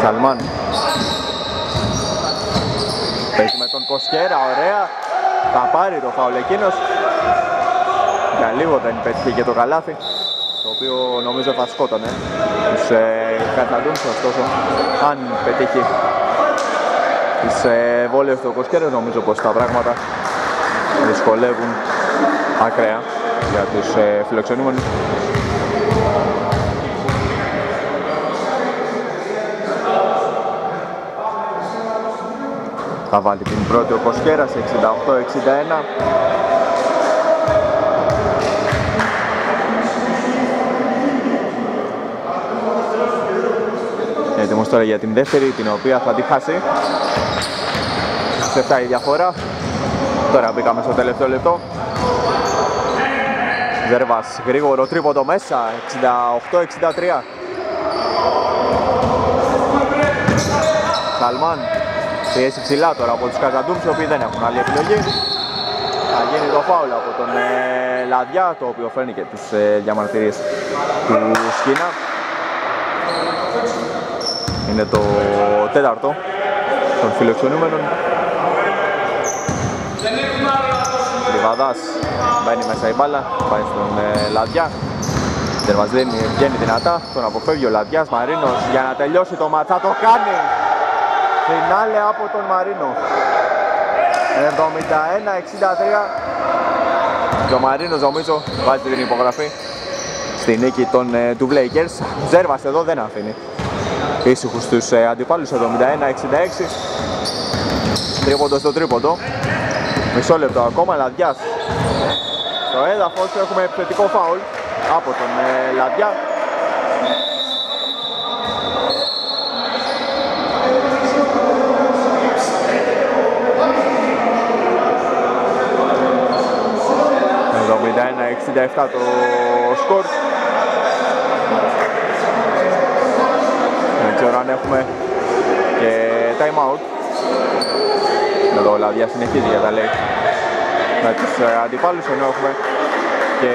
Σαλμάν Παίζει με τον Κοσκέρα, ωραία. Θα πάρει το φάουλ εκείνος. Για λίγο δεν πέτυχε και το καλάθι, το οποίο νομίζω θα σκότωνε τους Khazad Dooms, ωστόσο αν πετύχει τις βόλες του Κοσκέρα, νομίζω πως τα πράγματα δυσκολεύουν ακραία για τους φιλοξενούμενους. Θα βάλει την πρώτη ο Κοσκέρας, 68-61. Έτοιμος τώρα για την δεύτερη, την οποία θα τη χάσει. Σε 7 η διαφορά. Τώρα μπήκαμε στο τελευταίο λεπτό. Ζερβάς, γρήγορο τρίποντο μέσα, 68-63. Σαλμάν. Πιέζει ψηλά τώρα από τους Khazad Dooms, οι οποίοι δεν έχουν άλλη επιλογή. Θα γίνει το φάουλ από τον Λαδιά, το οποίο φέρνει και τις διαμαρτυρίες του Σκίνα. Είναι το τέταρτο των φιλοξενούμενων. Λιβαδάς, μπαίνει μέσα η μπάλα, πάει στον Λαδιά. Τερβασδίνη βγαίνει δυνατά, τον αποφεύγει ο Λαδιάς. Μαρίνος για να τελειώσει το ματς, θα το κάνει! Φινάλε από τον Μαρίνο, 71-63, και ο Μαρίνος νομίζω βάζει την υπογραφή στη νίκη των Touvlakers. Ζέρβας εδώ δεν αφήνει ήσυχους τους αντιπάλους, 71-66, τρίποντο στο τρίποντο, μισό λεπτό ακόμα. Λαδιάς στο έδαφος, έχουμε επιθετικό φάουλ από τον Λαδιά. Το σκορ. Δεν ξέρω αν έχουμε και time out. Εδώ ο Λαδιά συνεχίζει για τα λέει με τους αντιπάλους, ενώ έχουμε και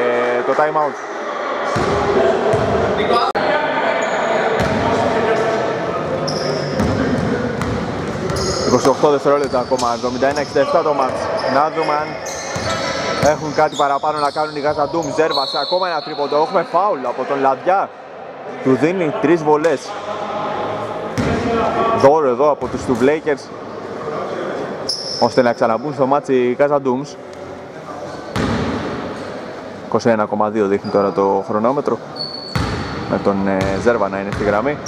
το time out. Δικό. 28 δευτερόλεπτα ακόμα, 71-67 το μάτς. Να δούμε αν έχουν κάτι παραπάνω να κάνουν οι Khazad Dooms. Ζέρβας, ακόμα ένα τρίποντο, έχουμε φάουλ από τον Λαδιά. Του δίνει 3 βολές. Δώρο εδώ από τους Touvlakers, ώστε να ξαναμπούν στο μάτσι οι Khazad Dooms. 21,2 δείχνει τώρα το χρονόμετρο, με τον Ζέρβα να είναι στη γραμμή.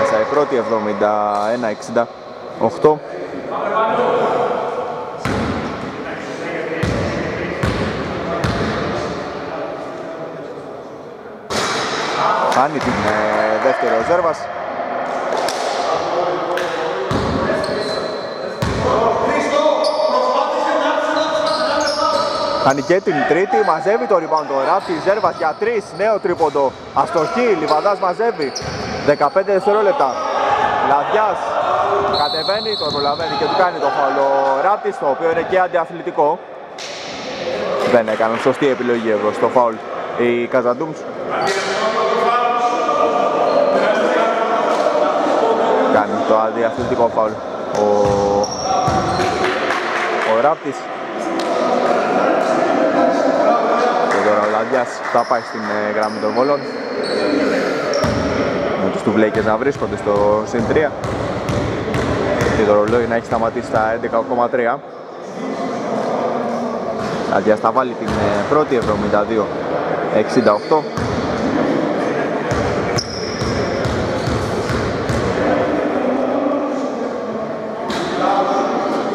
Μέσα η πρώτη, 71-60. 8. Χάνει την δεύτερη ο Ζέρβας. Χάνει και την τρίτη, μαζεύει το rebound το ράπτη Ζέρβας για 3, νέο τρίποντο. Αστοχή, Λιβαδάς μαζεύει. 15 δευτερόλεπτα. Λαδιάς κατεβαίνει, το προλαβαίνει και του κάνει το φάουλ ο Ράπτης, το οποίο είναι και αντιαθλητικό. Δεν έκαναν σωστή επιλογή εδώ στο φάουλ οι Khazad Dooms. Κάνει το αντιαθλητικό φάουλ ο Ράπτης. Και τώρα ο Λαδιάς θα πάει στην γραμμή των βολών, με τους Touvlakers να βρίσκονται στο συν 3. Και το ρολόι να έχει σταματήσει στα 11,3. Λαδιάς θα βάλει την πρώτη, 72-68.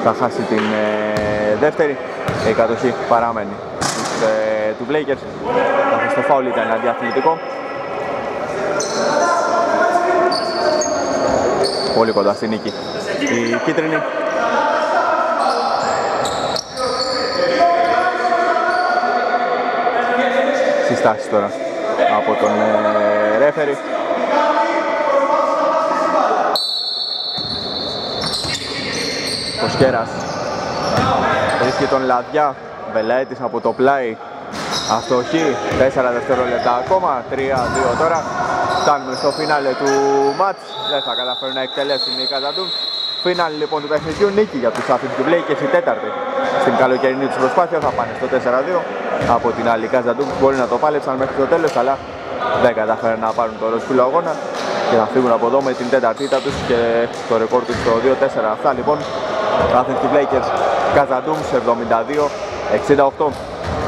Θα χάσει την δεύτερη, η κατοχή παραμένει στους Touvlakers. Καθώς το φάουλ ήταν αντιαθλητικό. Πολύ κοντά στη νίκη η κίτρινη. Συστάσεις τώρα από τον ρέφερι. Κοσκέρας βρίσκει τον Λαδιά, Βελαίτης από το πλάι. Αστοχή, 4 δευτερόλεπτα ακόμα, 3-2 τώρα. φτάνουμε στο φινάλε του μάτς. Δεν θα καταφέρουν να εκτελέσουν οι Khazad Dooms. Φινάλε λοιπόν του παιχνιδιού, νίκη για τους Athens Touvlakers, η τέταρτη στην καλοκαιρινή τους προσπάθεια. Θα πάνε στο 4-2. Από την άλλη, οι Khazad Dooms μπορεί να το πάλεψαν μέχρι το τέλος, αλλά δεν καταφέρουν να πάρουν το ροσπύλο αγώνα και θα φύγουν από εδώ με την τέταρτήτα τους και το ρεκόρ τους στο 2-4. Αυτά λοιπόν, Athens Touvlakers, Khazad Dooms 72-68.